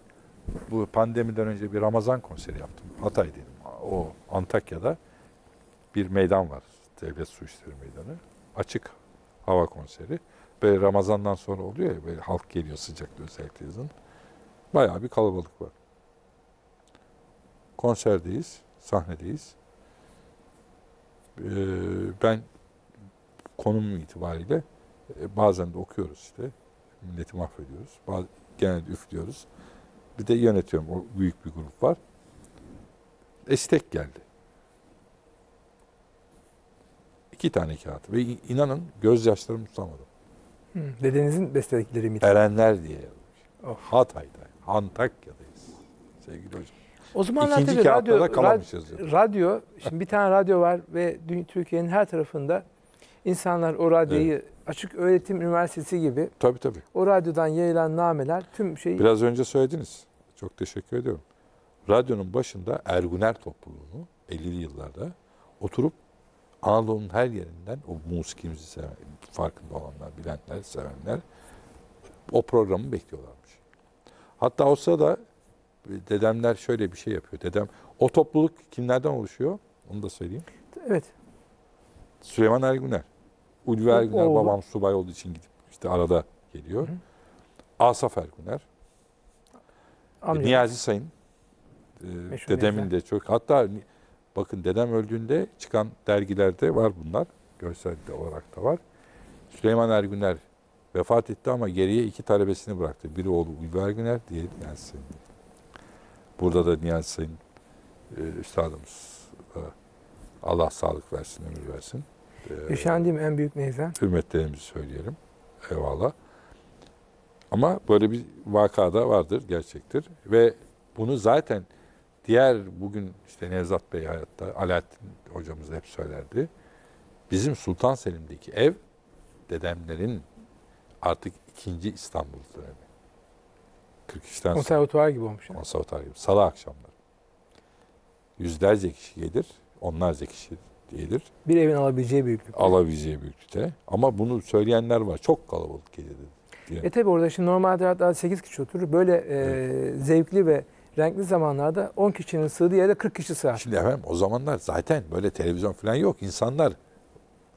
bu pandemiden önce bir Ramazan konseri yaptım. Hatay'daydım. O Antakya'da bir meydan var. Devlet Su İşleri Meydanı. Açık hava konseri. Böyle Ramazan'dan sonra oluyor ya, böyle halk geliyor sıcakta özellikle yazın. Bayağı bir kalabalık var. Konserdeyiz, sahnedeyiz. Ben konum itibariyle bazen de okuyoruz işte. Milleti mahvediyoruz. Genelde üflüyoruz. Bir de yönetiyorum. O büyük bir grup var. Estek geldi. 2 tane kağıt ve inanın gözyaşlarımı tutamadım. Dedenizin bestelikleri miydi? Erenler diye yazmış. Hatay'da, Antakya'dayız sevgili hocam. O zamanlar İkinci kağıtta da kalamışız. Radyo, şimdi bir tane radyo var ve Türkiye'nin her tarafında insanlar o radyoyu Açık Öğretim Üniversitesi gibi tabii. O radyodan yayılan nameler tüm şeyi... Biraz önce söylediniz. Çok teşekkür ediyorum. Radyonun başında Erguner topluluğunu 50'li yıllarda oturup Anadolu'nun her yerinden o musikimizi seven, farkında olanlar, bilenler, sevenler o programı bekliyorlarmış. Hatta olsa da dedemler şöyle bir şey yapıyor. Dedem, o topluluk kimlerden oluşuyor? Onu da söyleyeyim. Evet. Süleyman Erguner. Ulvi Erguner, babam subay olduğu için gidip işte arada geliyor. Hı hı. Asaf Erguner. Niyazi Sayın. Dedemin de çok. Hatta bakın dedem öldüğünde çıkan dergilerde var bunlar. Görselde olarak da var. Süleyman Erguner vefat etti ama geriye iki talebesini bıraktı. Biri oğlu Ulvi Erguner, diğeri Niyazi Sayın. Burada da Niyazi Sayın üstadımız. Allah sağlık versin, ömür versin. Yaşandığım en büyük neyzen. Hürmetlerimizi söyleyelim. Eyvallah. Ama böyle bir vakada vardır, gerçektir. Ve bunu zaten diğer bugün işte Nevzat Bey hayatta, Alaaddin hocamız hep söylerdi. Bizim Sultan Selim'deki ev dedemlerin artık ikinci İstanbul dönemi. 43'ten konservatuvar gibi olmuş. Konservatuvar gibi. Salı akşamları. Yüzlerce kişi gelir, onlarca kişi gelir. Bir evin alabileceği büyüklükte. Alabileceği büyüklükte. Ama bunu söyleyenler var. Çok kalabalık gelir dedi. Tabi orada şimdi normalde hatta 8 kişi oturur. Böyle evet, zevkli ve renkli zamanlarda 10 kişinin sığdığı yere 40 kişi sığar. Şimdi efendim o zamanlar zaten böyle televizyon falan yok. İnsanlar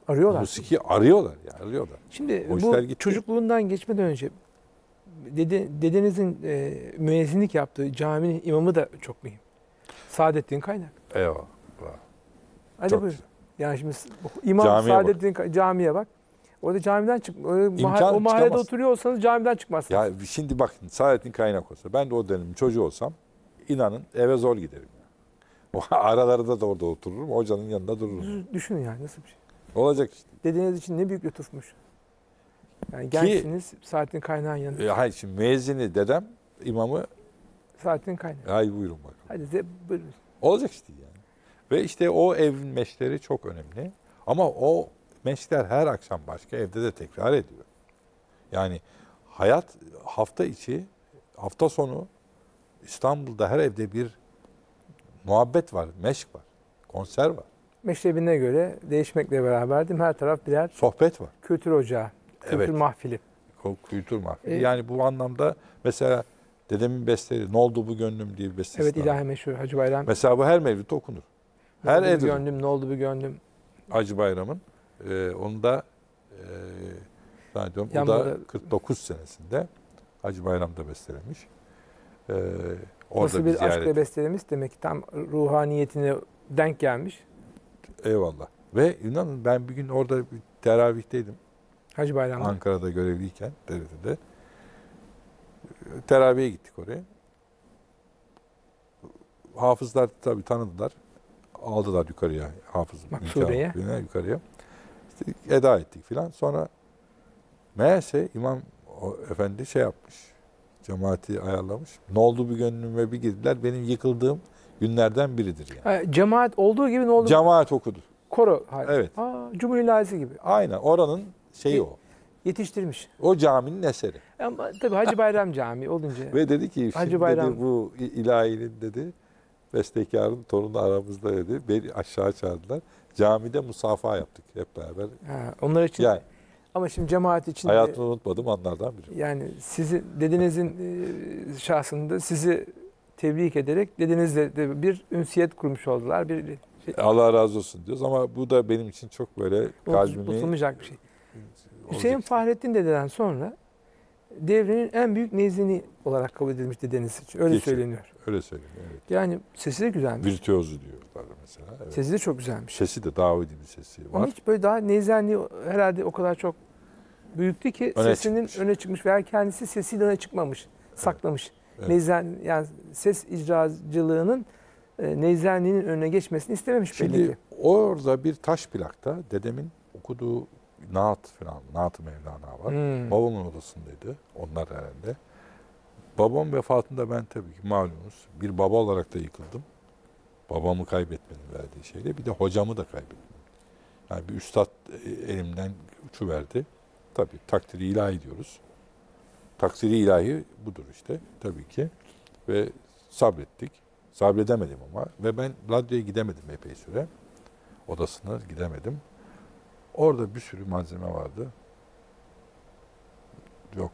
arıyorlar. Musiki arıyorlar. Yani arıyorlar. Şimdi o bu çocukluğundan geçmeden önce dedenizin müezzinlik yaptığı caminin imamı da çok mühim. Saadettin Kaynak. Eyvallah. Hadi buyur. Yani şimdi imam camiye Saadettin bak. Camiye bak. Orada camiden çık. O mahallede oturuyorsanız camiden çıkmazsınız. Ya şimdi bakın Saadettin Kaynak olsa, ben de o dönemin çocuğu olsam inanın eve zor giderim. Yani. Aralarda da orada otururum. Hocanın yanında dururum. Düşünün yani nasıl bir şey. Olacak işte. Dedeniz için ne büyük lütufmuş. Yani gençsiniz, Saadettin Kaynak'ın yanında. Hayır şimdi müezzini dedem, imamı Saadettin Kaynak. Hayır buyurun bakalım. Hadi de buyurun. Olacak işte yani. Ve işte o evin meşkleri çok önemli. Ama o meşkler her akşam başka evde de tekrar ediyor. Yani hayat hafta içi, hafta sonu İstanbul'da her evde bir muhabbet var, meşk var, konser var. Meşrebine göre değişmekle beraber değil mi? Her taraf birer sohbet var. Kültür ocağı, kültür evet, mahfili. Kültür mahfili. Yani bu anlamda mesela dedemin besteleri "Ne oldu bu gönlüm" diye bir bestesi. Evet, ilahi meşhur Hacı Bayram. Mesela bu her mevlütte okunur. Her evde. Gönlüm, ne oldu bu gönlüm. Hacı Bayram'ın onu da zannediyorum o da 49 senesinde Hacı Bayram'da bestelemiş. Orada nasıl bir aşkla bestelemiş demek ki tam ruhaniyetine denk gelmiş. Eyvallah. Ve inanın ben bir gün orada bir teravihteydim. Hacı Bayram'da. Ankara'da görevliyken TRT'de. Teravihe gittik oraya. Hafızlar tabii tanıdılar. Aldılar yukarıya hafızı. Maksude'ye. Yukarıya. İşte eda ettik filan. Sonra meğerse imam efendi şey yapmış. Cemaati ayarlamış. "Ne oldu bir gönlüme" bir girdiler. Benim yıkıldığım günlerden biridir yani. Cemaat olduğu gibi ne oldu? Cemaat okudu. Koro hali. Evet. Cumhuriyet gibi. Aynen. Oranın şeyi o. Yetiştirmiş. O caminin eseri. Ama tabii Hacı Bayram Camii olunca. Ve dedi ki Hacı Bayram dedi, bu ilahinin dedi bestekarın torunu aramızda dedi. Beni aşağı çağırdılar. Camide musafaha yaptık hep beraber. Onlar için. Yani, ama şimdi cemaat için. Hayatını unutmadım anlardan biri. Yani sizi dedenizin şahsında sizi tebrik ederek dedenizle de bir ünsiyet kurmuş oldular. Bir şey. Allah razı olsun diyoruz ama bu da benim için çok böyle kalbimi. Unutulmayacak bir şey. Hüseyin Fahrettin dededen sonra devrenin en büyük neyzeni olarak kabul edilmiş dedeniz için. Öyle geçiyor, söyleniyor. Öyle söyleniyor. Evet. Yani sesi de güzelmiş. Virtüözü diyorlar mesela. Evet. Sesi de çok güzelmiş. Sesi de Davudi bir sesi var. Onun hiç böyle daha neyzenliği herhalde o kadar çok büyüktü ki öne sesinin çıkmış, öne çıkmış veya kendisi sesiyle öne çıkmamış, saklamış. Evet. Neyzen yani ses icracılığının neyzenliğinin önüne geçmesini istememiş. Şimdi orada bir taş plakta dedemin okuduğu Naat falan, Naat-ı Mevlana var. Hmm. Babamın odasındaydı. Onlar herhalde. Babam vefatında ben tabii ki malumunuz bir baba olarak da yıkıldım. Babamı kaybetmenin verdiği şeyle bir de hocamı da kaybettim. Yani bir üstad elimden uçuverdi. Tabii takdiri ilahi diyoruz. Takdiri ilahi budur işte tabii ki. Ve sabrettik. Sabredemedim ama. Ve ben radyoya gidemedim epey süre. Odasına gidemedim. Orada bir sürü malzeme vardı. Yok.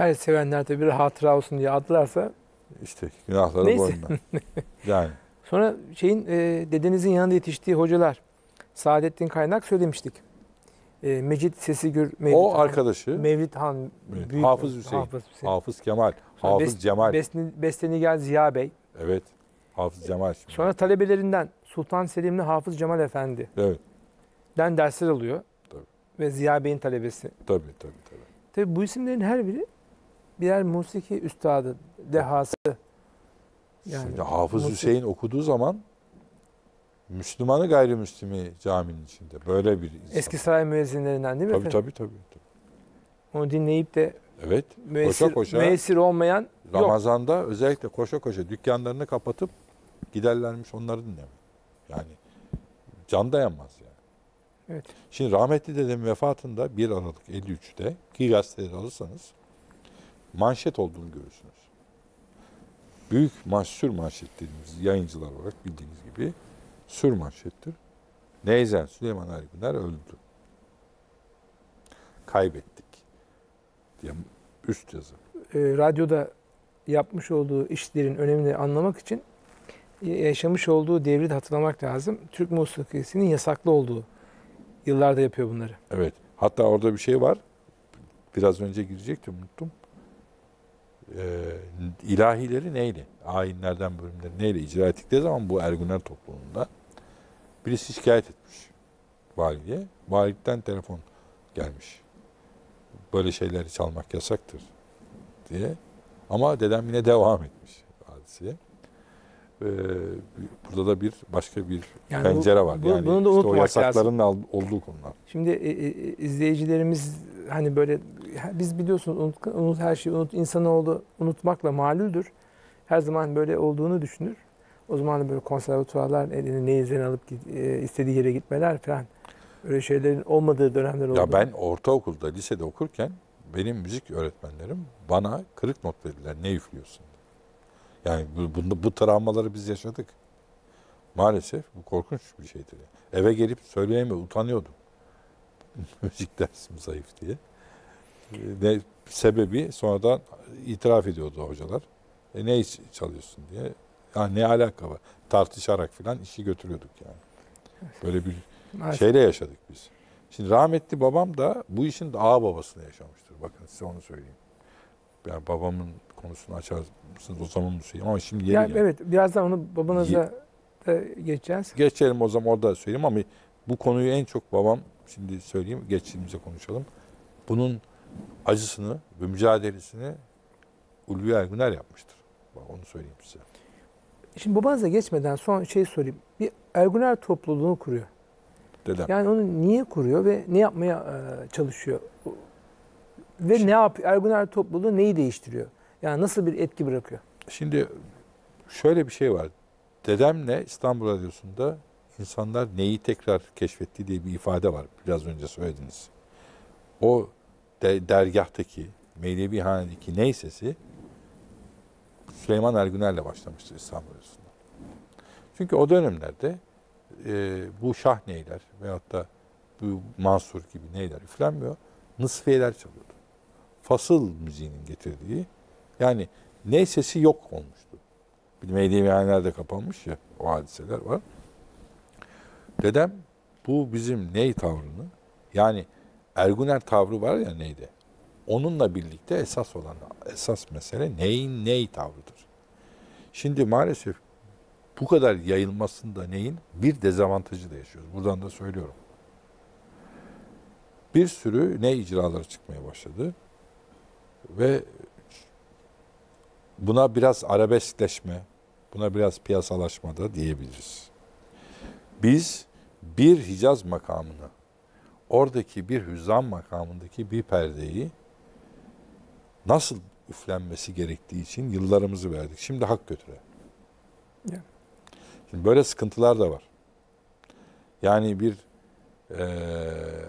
her sevenlerde bir hatıra olsun diye aldılarsa işte günahları boynuna. Yani. Sonra dedenizin yanında yetiştiği hocalar, Saadettin Kaynak söylemiştik. Mecid Sesigür, o arkadaşı. Mevlid Han, büyük Hafız Hüseyin, Hafız Kemal, Hafız Cemal. Bestenigel Ziya Bey. Evet. Hafız Cemal. Şimdi. Sonra talebelerinden Sultan Selimli Hafız Cemal Efendi. Evet. Den dersler alıyor. Tabii. Ve Ziya Bey'in talebesi. Tabii. Tabii bu isimlerin her biri birer musiki üstadı, dehası. Yani şimdi Hafız Hüseyin okuduğu zaman Müslümanı gayrimüslimi caminin içinde. Böyle bir insan. Eski saray müezzinlerinden değil mi efendim? Tabii. Onu dinleyip de evet, müessir olmayan Ramazan'da yok. Özellikle koşa koşa dükkanlarını kapatıp giderlermiş onları dinlemek. Yani can dayanmaz yani. Evet. Şimdi rahmetli dedemin vefatında 1 Aralık 53'te ki gazeteleri alırsanız manşet olduğunu görürsünüz. Büyük manşet dediğimiz yayıncılar olarak bildiğiniz gibi sürmanşettir. Neyzen Süleyman Erguner öldü. Kaybettik. Ya, üst yazı. Radyoda yapmış olduğu işlerin önemini anlamak için yaşamış olduğu devri de hatırlamak lazım. Türk musikisinin yasaklı olduğu yıllarda yapıyor bunları. Evet. Hatta orada bir şey var. Biraz önce girecektim, unuttum. İlahileri neyle, ayinlerden bölümleri neyle icra ettikleri zaman bu Erguner topluluğunda birisi şikayet etmiş valiye. Valilikten telefon gelmiş. Böyle şeyleri çalmak yasaktır diye. Ama dedem yine devam etmiş hadiseye. Burada da bir yani pencere var. Yani bunu da unutmamak lazım. O yasakların olduğu konular. Şimdi izleyicilerimiz hani böyle biz biliyorsunuz insanoğlu unutmakla malüldür. Her zaman böyle olduğunu düşünür. O zaman da böyle konservatuvarlar elini neyizlerini alıp istediği yere gitmeler falan. Öyle şeylerin olmadığı dönemler oldu. Ya ben ortaokulda, lisede okurken benim müzik öğretmenlerim bana kırık not verdiler. Ne üflüyorsun? Yani bu travmaları biz yaşadık. Maalesef bu korkunç bir şeydir. Eve gelip söyleyemiyordum, utanıyordum. Müzik dersim zayıf diye. Sebebi sonradan itiraf ediyordu hocalar. Ne çalıyorsun diye. Yani ne alaka var? Tartışarak falan işi götürüyorduk yani. Böyle bir şeyle yaşadık biz. Şimdi rahmetli babam da bu işin ağa babasını yaşamıştır. Bakın size onu söyleyeyim. Yani babamın konusunu açarsınız o zaman Hüseyin ama şimdi yeri yani. Evet, birazdan onu babanıza geçeceğiz. Geçelim o zaman, orada söyleyeyim ama bu konuyu en çok babam, şimdi söyleyeyim, geçtiğimizde konuşalım. Bunun acısını ve mücadelesini Ulvi Erguner yapmıştır. Bak, onu söyleyeyim size. Şimdi babanıza geçmeden son şey sorayım. Bir Erguner topluluğunu kuruyor. Dedem. Yani onu niye kuruyor ve ne yapmaya çalışıyor? Ve şimdi, ne yapıyor? Erguner topluluğu neyi değiştiriyor? Yani nasıl bir etki bırakıyor? Şimdi şöyle bir şey var. Dedemle İstanbul Radyosu'nda insanlar neyi tekrar keşfetti diye bir ifade var. Biraz önce söylediniz. O dergahtaki, Mevlevi ayinindeki ney sesi Süleyman Erguner'le başlamıştı İstanbul Radyosu'nda. Çünkü o dönemlerde bu şah neyler veyahut da bu Mansur gibi neyler üflenmiyor. Nısfiyeler çalıyordu. Fasıl müziğinin getirdiği, yani ney sesi yok olmuştu. Mevlevi ayinlerde kapanmış ya, o hadiseler var. Dedem bu bizim ney tavrını, yani Erguner tavrı var ya neyde, onunla birlikte esas olan, esas mesele neyin ney tavrıdır. Şimdi maalesef bu kadar yayılmasında neyin bir dezavantajı da yaşıyoruz. Buradan da söylüyorum. Bir sürü ney icraları çıkmaya başladı ve buna biraz arabeskleşme, buna biraz piyasalaşma da diyebiliriz. Biz bir Hicaz makamını, oradaki bir Hüzzam makamındaki bir perdeyi nasıl üflenmesi gerektiği için yıllarımızı verdik. Şimdi hak götüre. Şimdi böyle sıkıntılar da var. Yani bir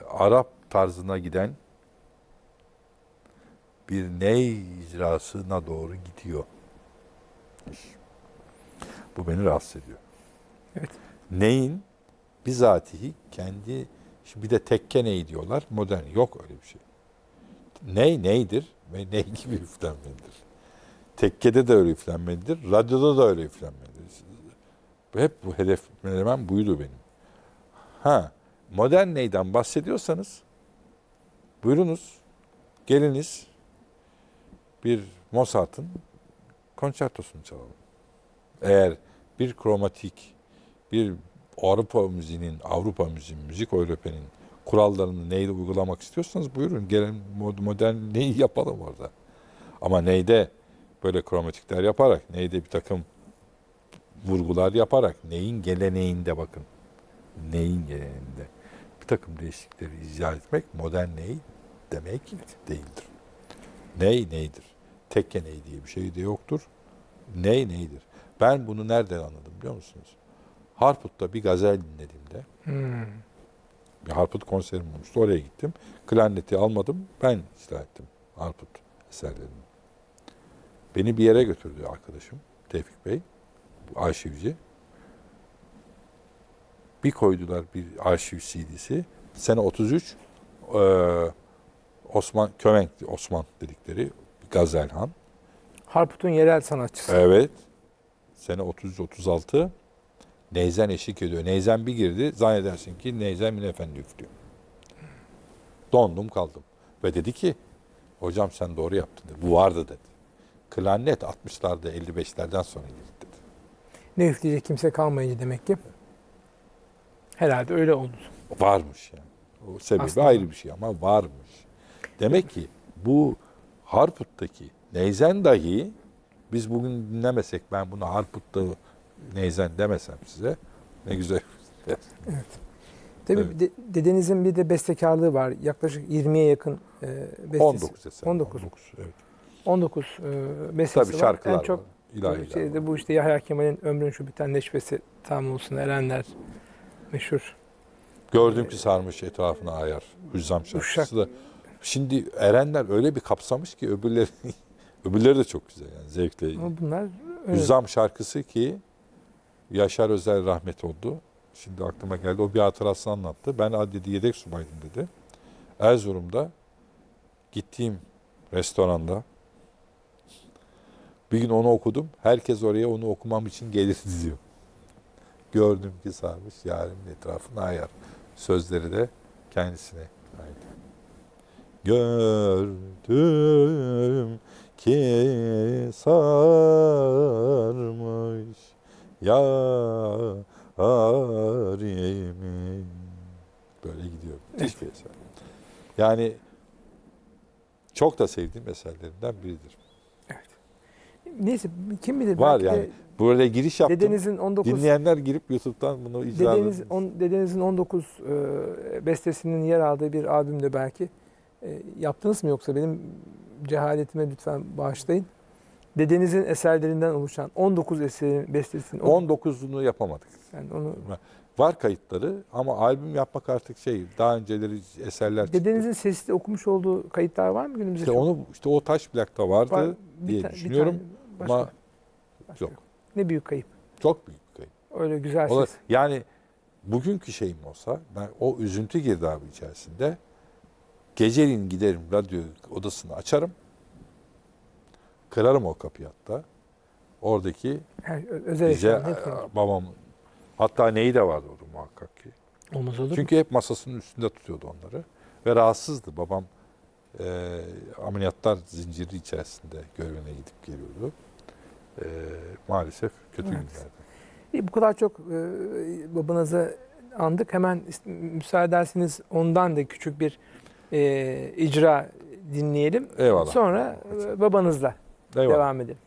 Arap tarzına giden bir ney icrasına doğru gidiyor. Bu beni rahatsız ediyor. Evet. Neyin bizatihi kendi, şimdi bir de tekke ney diyorlar. Modern, yok öyle bir şey. Ney neydir? ve ney gibi üflenmelidir. Tekkede de öyle üflenmelidir. Radyoda da öyle üflenmelidir. Hep bu hedef melemem buydu benim. Ha, modern neyden bahsediyorsanız buyurunuz, geliniz bir Mozart'ın konçertosunu çalalım. Eğer bir kromatik, bir Avrupa müziğinin, Avrupa müziği, müzik Avrupa'nın kurallarını neyle uygulamak istiyorsanız buyurun. Gelin modern neyi yapalım orada. Ama neyde böyle kromatikler yaparak, neyde bir takım vurgular yaparak, neyin geleneğinde bakın. Neyin geleneğinde bir takım değişiklikleri icra etmek modern ney demek değildir. Ney neydir. Tekke ney diye bir şey de yoktur. Ney neydir. Ben bunu nereden anladım biliyor musunuz? Harput'ta bir gazel dinlediğimde bir Harput konserim olmuştu. Oraya gittim. Klarneti almadım. Ben icra ettim Harput eserlerini. Beni bir yere götürdü arkadaşım Tevfik Bey. Arşivci. Bir koydular bir arşiv CD'si. Sene 33 Osman Kömenk, Osman dedikleri Gazelhan. Harput'un yerel sanatçısı. Evet. Sene 33-36 Neyzen eşlik ediyor. Neyzen bir girdi. Zannedersin ki Neyzen Emin Efendi üflüyor. Dondum kaldım. Ve dedi ki hocam sen doğru yaptın dedi. Bu vardı dedi. Klarnet 60'larda 55'lerden sonra girdi dedi. Ne üfleyecek kimse kalmayınca demek ki. Herhalde öyle oldu. Varmış yani. O sebebi aslında ayrı bir şey ama varmış. Demek ki bu Harput'taki neyzen dahi biz bugün dinlemesek, ben bunu Harput'ta neyzen demesem size ne güzel. Evet. Tabii evet. Dedenizin bir de bestekarlığı var. Yaklaşık 20'ye yakın bestesi. 19 eser. 19. Evet. 19 bestesi tabii var. Tabii şarkılar en çok var. İlahiler var. Bu işte Yahya Kemal'in Ömrün Şu Biten Neşvesi tam olsun erenler meşhur. Gördüm ki sarmış etrafına ayar. Hüzzam şarkısı da. Şimdi erenler öyle bir kapsamış ki öbürleri de çok güzel yani zevkle. Ama bunlar Hüzzam şarkısı ki Yaşar Özel rahmet oldu. Şimdi aklıma geldi. O bir hatırasını anlattı. Ben adli yedek subaydım dedi. Erzurum'da gittiğim restoranda bir gün onu okudum. Herkes oraya onu okumam için gelir diyor. Gördüm ki sarmış yarimin etrafına ayar. Sözleri de kendisine ait. Gördüm ki sarmış yârimi. Böyle gidiyor. Müthiş bir eser. Yani çok da sevdiğim eserlerinden biridir. Evet. Neyse kim bilir. Var belki yani. Böyle giriş yaptım. Dedenizin 19, dinleyenler girip YouTube'dan bunu icra edin. Dedenizin 19 bestesinin yer aldığı bir albümde belki. Yaptınız mı yoksa benim cehaletime lütfen bağışlayın. Dedenizin eserlerinden oluşan 19 eserin bestesini 19'unu yapamadık. Yani onu var kayıtları ama albüm yapmak artık şey daha önceleri eserler. Dedenizin sesli okumuş olduğu kayıtlar var mı günümüzde? İşte onu işte o taş plakta vardı var, diye düşünüyorum. Başka yok. Ne büyük kayıp. Çok büyük kayıp. Öyle güzel ses. Yani bugünkü şeyim olsa ben o üzüntü girdi abi içerisinde. Geceliğin giderim radyo odasını açarım. Kırarım o kapıyı hatta. Oradaki bize babam. Hatta neyi de vardı orada muhakkak ki. Olmaz olur. Çünkü hep masasının üstünde tutuyordu onları. Ve rahatsızdı. Babam ameliyatlar zinciri içerisinde görevine gidip geliyordu. Maalesef kötü günlerdi. Bu kadar çok babanıza andık. Hemen müsaade ederseniz ondan da küçük bir icra dinleyelim. Eyvallah. Sonra babanızla eyvallah devam edelim.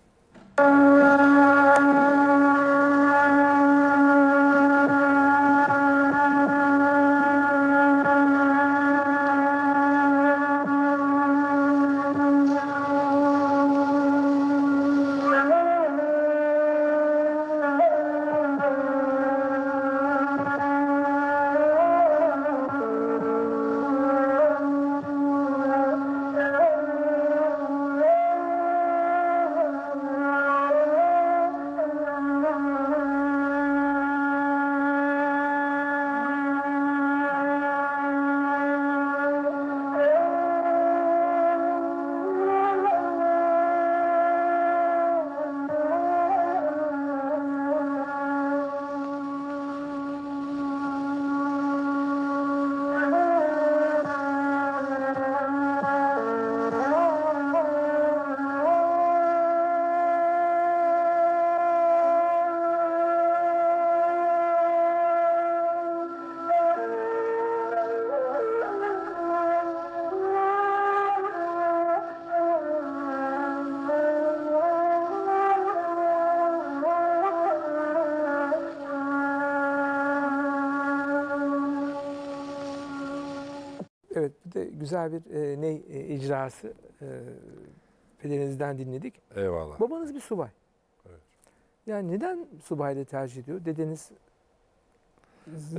de güzel bir ney icrası pederinizden dinledik. Eyvallah. Babanız bir subay. Evet. Yani neden subaylığı tercih ediyor? Dedeniz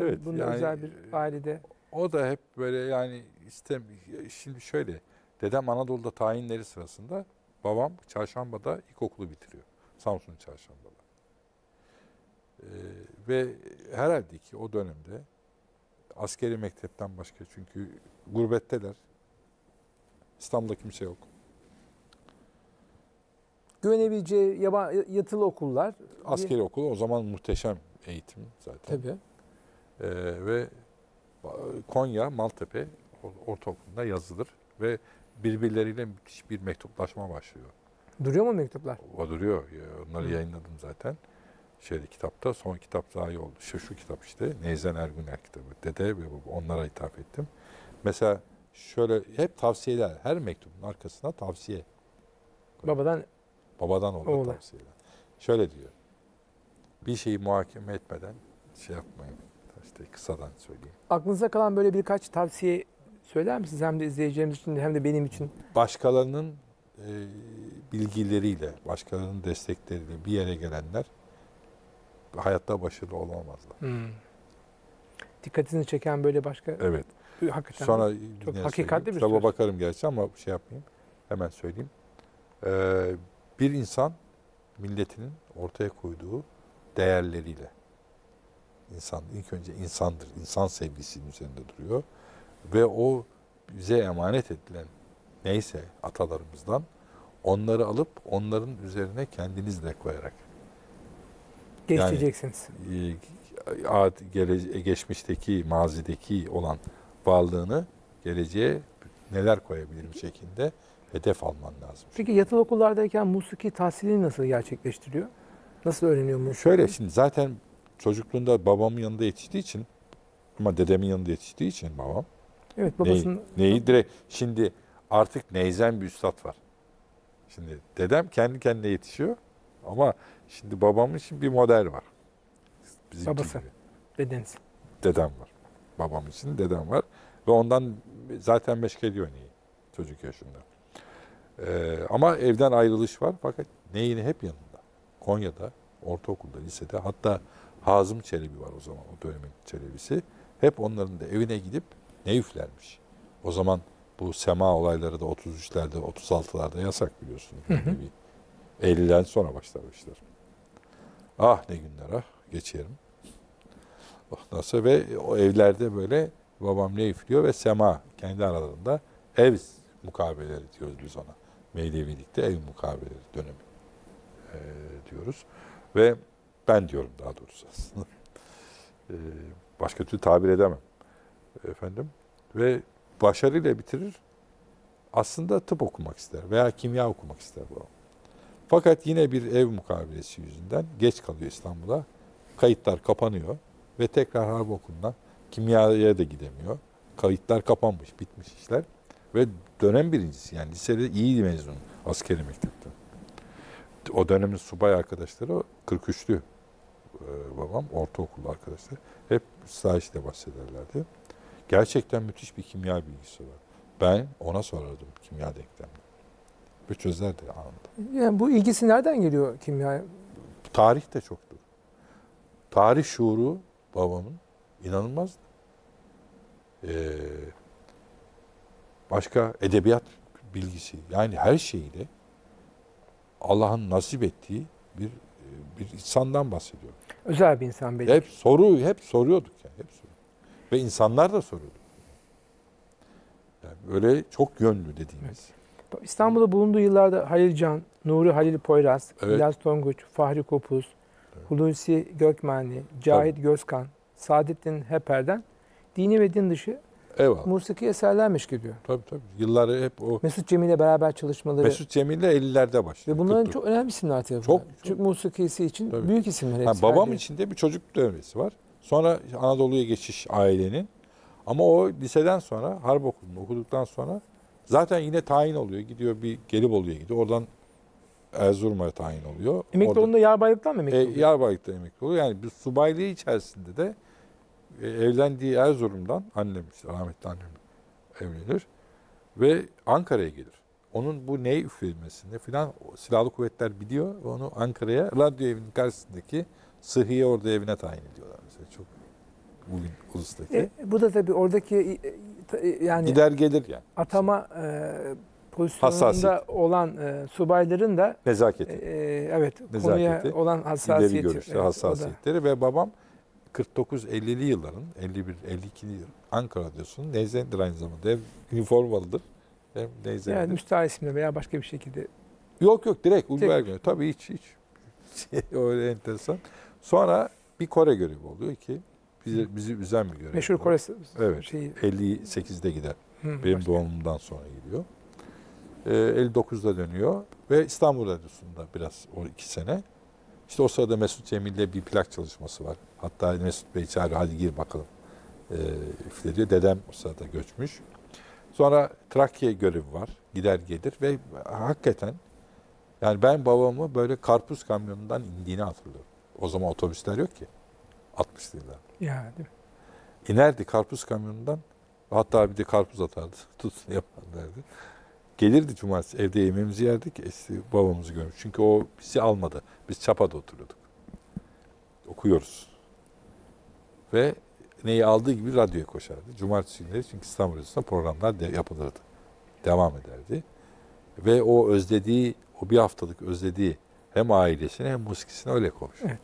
evet, bunun yani, özel bir ailede. O da hep böyle yani şimdi şöyle, dedem Anadolu'da tayinleri sırasında, babam Çarşamba'da ilkokulu bitiriyor. Samsun Çarşamba'da. Ve herhalde ki o dönemde askeri mektepten başka, çünkü gurbetteler, İstanbul'da kimse yok. Güvenebileceği yatılı okullar. Askeri okulu o zaman muhteşem eğitim zaten. Tabii. Ve Konya, Maltepe ortaokulunda yazılır ve birbirleriyle bir mektuplaşma başlıyor. Duruyor mu mektuplar? O duruyor. Onları yayınladım zaten. Şeyde, kitapta, son kitap daha iyi oldu. Şu kitap işte, Neyzen Erguner kitabı. Dede ve baba, onlara hitap ettim. Mesela şöyle hep tavsiyeler, her mektubun arkasına tavsiye. Babadan olan tavsiyeler. Şöyle diyor, bir şeyi muhakeme etmeden şey yapmayın. İşte kısadan söyleyeyim. Aklınıza kalan böyle birkaç tavsiye söyler misiniz? Hem de izleyeceğimiz için hem de benim için. Başkalarının bilgileriyle, başkalarının destekleriyle bir yere gelenler hayatta başarılı olamazlar. Hmm. Dikkatinizi çeken böyle başka... Evet. Hakikaten. Sonra hakikatli bir söz. Bakarım gerçi ama şey yapmayayım. Hemen söyleyeyim. Bir insan milletinin ortaya koyduğu değerleriyle, İnsan, ilk önce insandır. İnsan sevgisinin üzerinde duruyor. Ve o bize emanet edilen neyse atalarımızdan, onları alıp onların üzerine kendiniz de koyarak geçeceksiniz. Yani, geçmişteki, mazideki olan varlığını geleceğe neler koyabilirim şeklinde hedef alman lazım. Peki yatılı okullardayken musiki tahsilini nasıl gerçekleştiriyor? Nasıl öğreniyor musiki? Şöyle, şimdi zaten çocukluğunda babamın yanında yetiştiği için, ama dedemin yanında yetiştiği için babam. Evet, babasının... Neyi direkt, şimdi artık neyzen bir üstad var. Şimdi dedem kendi kendine yetişiyor ama şimdi babamın için bir model var. Bizim babası, dedeniz. Dedem var. Babam için dedem var. Ve ondan zaten meşk ediyor neyi çocuk yaşında. Ama evden ayrılış var fakat neyini hep yanında. Konya'da, ortaokulda, lisede, hatta Hazım Çelebi var o zaman, o dönemin Çelebi'si. Hep onların da evine gidip ney üflermiş. O zaman bu sema olayları da 33'lerde, 36'larda yasak biliyorsun. 50'den sonra başlamışlar. Ah ne günler, ah geçerim. Ondan sonra ve o evlerde böyle babam ney üflüyor ve sema kendi aralarında ev mukabeleri diyoruz biz ona. Mevlevilikte ev mukabeleri dönemi diyoruz. Ve ben diyorum daha doğrusu aslında. Başka türlü tabir edemem. Efendim. Ve başarıyla bitirir. Aslında tıp okumak ister veya kimya okumak ister bu. Fakat yine bir ev mukabilesi yüzünden geç kalıyor İstanbul'a. Kayıtlar kapanıyor ve tekrar harp okuluna, kimyaya da gidemiyor. Kayıtlar kapanmış, bitmiş işler. Ve dönem birincisi, yani lisede iyi mezun askeri mektepten. O dönemin subay arkadaşları, 43'lü babam, ortaokul arkadaşları hep sahişte bahsederlerdi. Gerçekten müthiş bir kimya bilgisi var. Ben ona sorardım kimya denklemini. Ve çözerdi anında. Yani bu ilgisi nereden geliyor kimyaya? Tarih de çoktur. Tarih şuuru babamın inanılmazdı. Başka edebiyat bilgisi, yani her şeyiyle Allah'ın nasip ettiği bir insandan bahsediyor. Özel bir insan belki. Hep soruyorduk yani. Hep soruyorduk. Ve insanlar da soruyordu. Yani böyle çok yönlü dediğimiz. Evet. İstanbul'da bulunduğu yıllarda Halil Can, Nuri Halil Poyraz, evet. İlyas Tonguç, Fahri Kopuz, evet. Hulusi Gökmenli, Cahit tabii. Gözkan, Saadettin Heper'den dini ve din dışı musiki eserlermiş gidiyor. Tabii. Yılları hep o... Mesut Cemil'le beraber çalışmaları... Mesut Cemil'le 50'lerde başladı. Ve bunların çok önemli isimler tabii. Çok musikisi için tabii. Büyük isimler. Ha, babam için de bir çocuk dönemesi var. Sonra Anadolu'ya geçiş ailenin. Ama o liseden sonra, harp okulunu okuduktan sonra zaten yine tayin oluyor. Gidiyor bir Gelibolu'ya gidiyor. Oradan Erzurum'a tayin oluyor. Emekli onda yarbaylıktan mı emekli oluyor? Yarbaylıktan emekli oluyor. Yani bir subaylığı içerisinde de evlendiği Erzurum'dan, rahmetli annem evlenir ve Ankara'ya gelir. Onun bu ney üflenmesini filan silahlı kuvvetler biliyor ve onu Ankara'ya radyo evinin karşısındaki Sıhhiye Ordu evine tayin ediyorlar. Mesela çok bugün ulustaki. Bu da tabii oradaki yani gider gelir yani. Atama pozisyonunda olan subayların da nezaketi. Evet, nezaketi, konuya olan hassasiyeti. Görüşte, evet, hassasiyetleri ve babam 49-50'li yılların 51-52 Ankara Radyosu'nun neyzendir aynı zamanda. Hem üniformalıdır hem neyzendir. Yani müstahar isimle veya başka bir şekilde. Yok yok, direkt Ulvi Erguner. Tabii hiç. Öyle enteresan. Sonra bir Kore görevi oluyor ki bizi üzen bir görev. Meşhur Kore şeyi. 58'de gider. Benim doğumumdan sonra gidiyor. 59'da dönüyor ve İstanbul Radyosu'nda biraz o 2 sene. İşte o sırada Mesut Cemil'le bir plak çalışması var. Hatta Mesut Bey çağırıyor, hadi gir bakalım üfle diyor. Dedem o sırada göçmüş. Sonra Trakya görevi var. Gider gelir ve hakikaten yani ben babamı böyle karpuz kamyonundan indiğini hatırlıyorum. O zaman otobüsler yok ki. 60'lı yıllar. Ya, değil mi? İnerdi karpuz kamyonundan. Hatta bir de karpuz atardı. Tutsun yapar derdi. Gelirdi cumartesi, evde yemeğimizi yerdik, babamızı görmüş. Çünkü o bizi almadı. Biz Çapa'da oturuyorduk. Okuyoruz. Ve neyi aldığı gibi radyoya koşardı. Cumartesi günleri çünkü İstanbul Radyosu'nda programlar yapılırdı. Devam ederdi. Ve o özlediği, o bir haftalık özlediği hem ailesine hem muskisine öyle konuşuyor. Evet.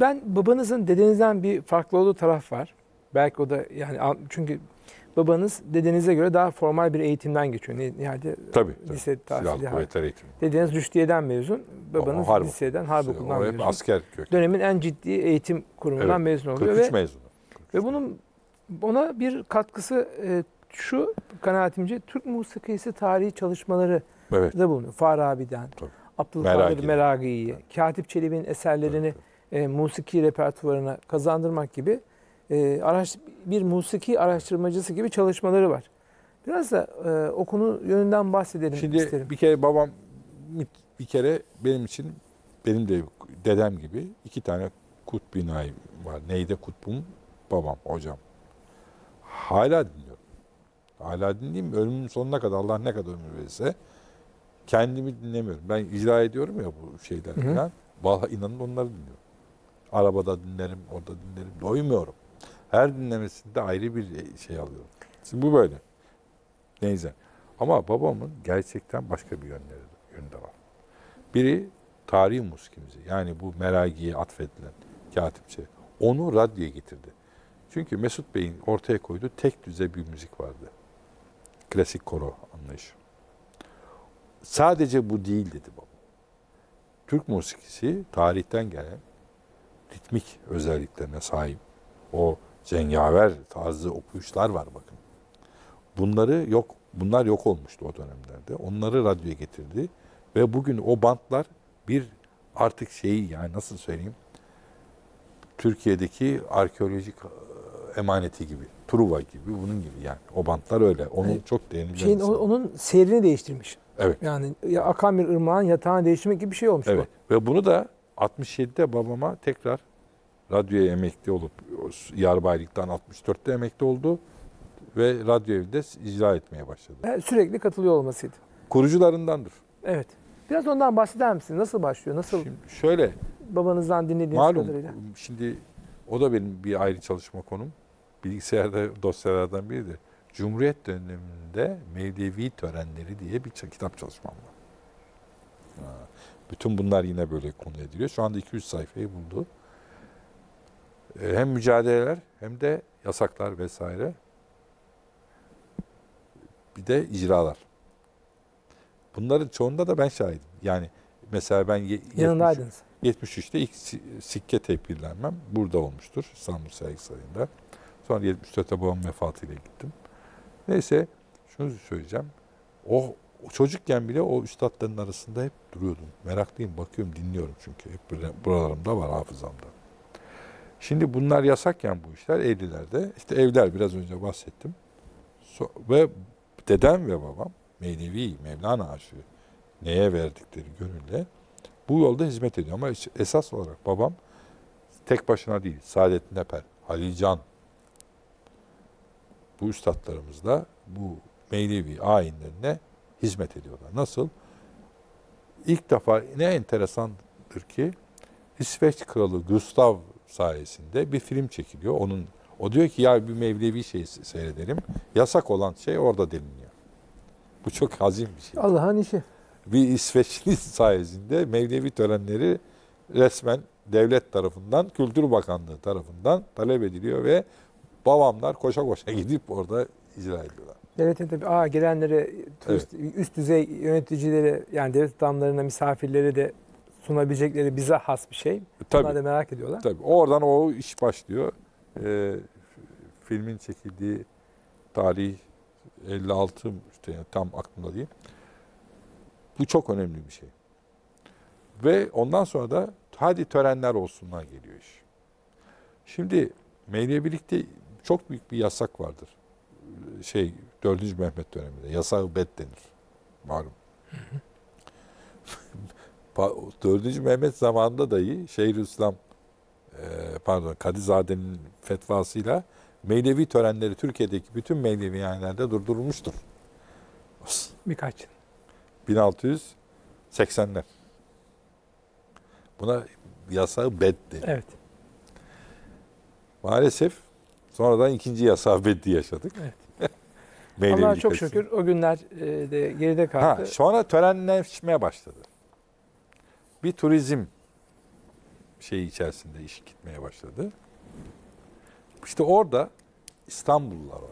Ben babanızın dedenizden bir farklı olduğu taraf var. Belki o da yani çünkü... Babanız dedenize göre daha formal bir eğitimden geçiyor. Yani lise tahsili. Dedeniz Rüştiye'den mezun, babanız liseden, harp okulundan mezun. Asker kökenli. Dönemin en ciddi eğitim kurumundan mezun oluyor. 43 mezunu. Ve bunun ona bir katkısı şu kanaatimce, Türk musikisi tarihi çalışmaları da bulunuyor. Farabi'den, Abdülkadir Meragi'yi, Katip Çelebi'nin eserlerini musiki repertuvarına kazandırmak gibi bir musiki araştırmacısı gibi çalışmaları var. Biraz da o konu yönünden bahsedelim şimdi isterim. Şimdi bir kere babam benim için, benim de dedem gibi 2 tane kutbi naim var. Neyde kutbum babam, hocam. Hala dinliyorum. Hala dinleyeyim. Ölümün sonuna kadar, Allah ne kadar ömür verirse kendimi dinlemiyorum. Ben icra ediyorum ya bu şeyler falan. Vallahi inanın onları dinliyorum. Arabada dinlerim, orada dinlerim. Doymuyorum. Her dinlemesinde ayrı bir şey alıyorum. Şimdi bu böyle. Neyse. Ama babamın gerçekten başka bir yönde var. Biri tarihi muskimizi. Yani bu Meragi'ye atfedilen katipçi. Onu radyoya getirdi. Çünkü Mesut Bey'in ortaya koyduğu tek düze bir müzik vardı. Klasik koro anlayışı. Sadece bu değil dedi babam. Türk musikisi tarihten gelen ritmik özelliklerine sahip. O cengaver tarzı okuyuşlar var bakın. Bunlar yok olmuştu o dönemlerde. Onları radyoya getirdi ve bugün o bantlar bir artık şeyi, yani nasıl söyleyeyim, Türkiye'deki arkeolojik emaneti gibi, Truva gibi, bunun gibi yani. O bantlar öyle. Onun çok değerli. Onun seyrini değiştirmiş. Evet. Yani akan bir ırmağın yatağını değiştirmek gibi bir şey olmuş. Evet. Bu. Ve bunu da 67'de babama tekrar radyoya emekli olup yarbaylıktan 64'te emekli oldu ve radyo evinde icra etmeye başladı. Sürekli katılıyor olmasıydı. Kurucularındandır. Evet. Biraz ondan bahseder misiniz? Nasıl başlıyor? Nasıl? Şimdi şöyle. Babanızdan dinlediğiniz kadarıyla. Şimdi o da benim bir ayrı çalışma konum. Bilgisayarda dosyalardan biridir. Cumhuriyet döneminde Mevlevi törenleri diye bir kitap çalışmam var. Bütün bunlar yine böyle konu ediliyor. Şu anda 200 sayfayı buldu. Hem mücadeleler hem de yasaklar vesaire. Bir de icralar. Bunların çoğunda da ben şahidim. Yani mesela ben 73'te ilk sikke tebirlenmem burada olmuştur. İstanbul Sergi Sarayı'nda. Sonra 74'te babam vefatıyla gittim. Neyse şunu söyleyeceğim. Çocukken bile o üstadların arasında hep duruyordum. Meraklıyım, bakıyorum, dinliyorum çünkü. Hep buralarımda var, hafızamda. Şimdi bunlar yasakken bu işler 50'lerde. İşte evler, biraz önce bahsettim. Ve dedem ve babam Mevlevi, Mevlana aşığı neye verdikleri gönülle bu yolda hizmet ediyor. Ama esas olarak babam tek başına değil. Saadettin Eper, Halil Can, bu üstadlarımız da bu Mevlevi ayinlerine hizmet ediyorlar. Nasıl? İlk defa ne enteresandır ki İsveç kralı Gustav sayesinde bir film çekiliyor. O diyor ki ya bir Mevlevi şey seyredelim. Yasak olan şey orada deniliyor. Bu çok hazin bir şey. Allah'ın işi. Bir İsveçli sayesinde Mevlevi törenleri resmen devlet tarafından, Kültür Bakanlığı tarafından talep ediliyor ve babamlar koşa koşa gidip orada icra ediyorlar. Devlete tabii gelenlere, turist, evet, üst düzey yöneticilere, yani devlet adamlarına, misafirlere de sunabilecekleri bize has bir şey. Tabii. Onlar da merak ediyorlar. Tabii. Oradan o iş başlıyor. Filmin çekildiği tarih 56, işte yani tam aklımda değil. Bu çok önemli bir şey. Ve ondan sonra da hadi törenler olsunlar geliyor iş. Şimdi Mevlevilikte çok büyük bir yasak vardır. 4. Mehmet döneminde yasak bet denir. Malum. 4. Mehmet zamanında dahi Şeyhülislam Kadizade'nin fetvasıyla Mevlevi törenleri Türkiye'deki bütün Mevlevi ayinlerde durdurulmuştur. Birkaç yıl. 1680'ler. Buna yasak bet denir. Evet. Maalesef sonradan 2. yasak bedi yaşadık. Evet. Allah'a çok şükür o günler de geride kaldı. Sonra törenleşmeye başladı. Bir turizm şeyi içerisinde iş gitmeye başladı. İşte orada İstanbullular var.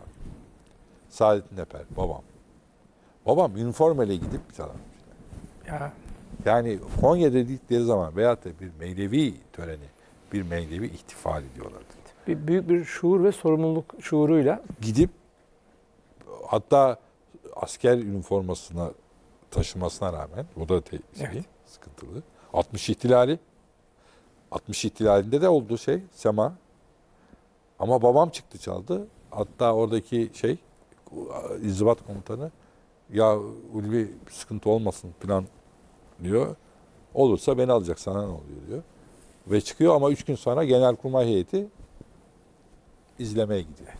Saadettin Eper, babam. Babam üniformayla gidip bir taraftan. Ya. Yani Konya dedikleri zaman veyahut da bir Mevlevi töreni, bir Mevlevi ihtifali diyorlardı. Büyük bir şuur ve sorumluluk şuuruyla. Gidip hatta asker üniformasına taşımasına rağmen, o da evet, sıkıntılı. 60 ihtilalinde de olduğu şey sema. Ama babam çıktı çaldı. Hatta oradaki İnzibat komutanı ya Ulvi sıkıntı olmasın plan diyor. Olursa beni alacak, sana ne oluyor diyor. Ve çıkıyor ama 3 gün sonra Genelkurmay heyeti izlemeye gidiyor.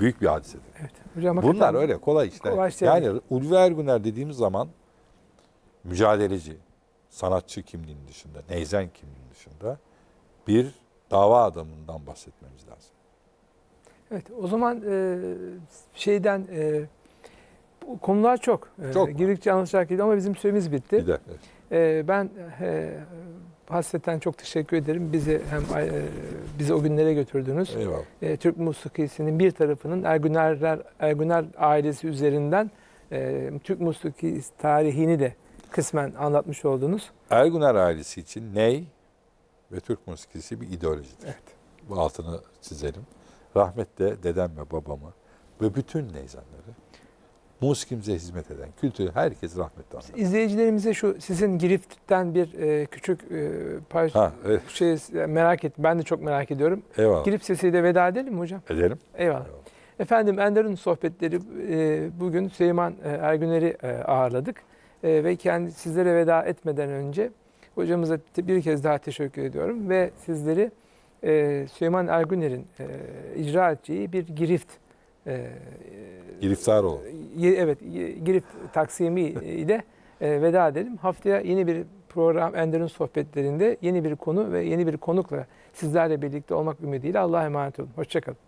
Büyük bir hadisedir. Evet. Hocam, bunlar öyle kolay işler. Kolay şey yani değil. Ulvi Erguner dediğimiz zaman mücadeleci, sanatçı kimliğinin dışında, neyzen kimliğinin dışında bir dava adamından bahsetmemiz lazım. Evet, o zaman konular çok. Çok girdikçe anlaşılacak ama bizim süremiz bitti. Gider, evet. Ben hasreten çok teşekkür ederim. Bizi o günlere götürdünüz. Eyvallah. Türk musikisinin bir tarafının Erguner ailesi üzerinden Türk musiki tarihini de kısmen anlatmış oldunuz. Erguner ailesi için ney ve Türk musikisi bir ideolojidir. Evet. Bu altını çizelim. Rahmetle dedem ve babamı ve bütün neyzenleri, musikimize hizmet eden, kültürü herkes rahmetle anlar. İzleyicilerimize sizin Girift'ten bir küçük parça merak et. Ben de çok merak ediyorum. Eyvallah. Girift sesiyle veda edelim mi hocam? Edelim. Eyvallah. Efendim, Enderun sohbetleri bugün Süleyman Erguner'i ağırladık. Ve sizlere veda etmeden önce hocamıza bir kez daha teşekkür ediyorum. Ve sizleri Süleyman Erguner'in icra edeceği bir Girift, Giriftaroğlu. Evet, Girift taksimi ile veda edelim. Haftaya yeni bir program, Ender'in sohbetlerinde yeni bir konu ve yeni bir konukla sizlerle birlikte olmak ümidiyle Allah'a emanet olun. Hoşçakalın.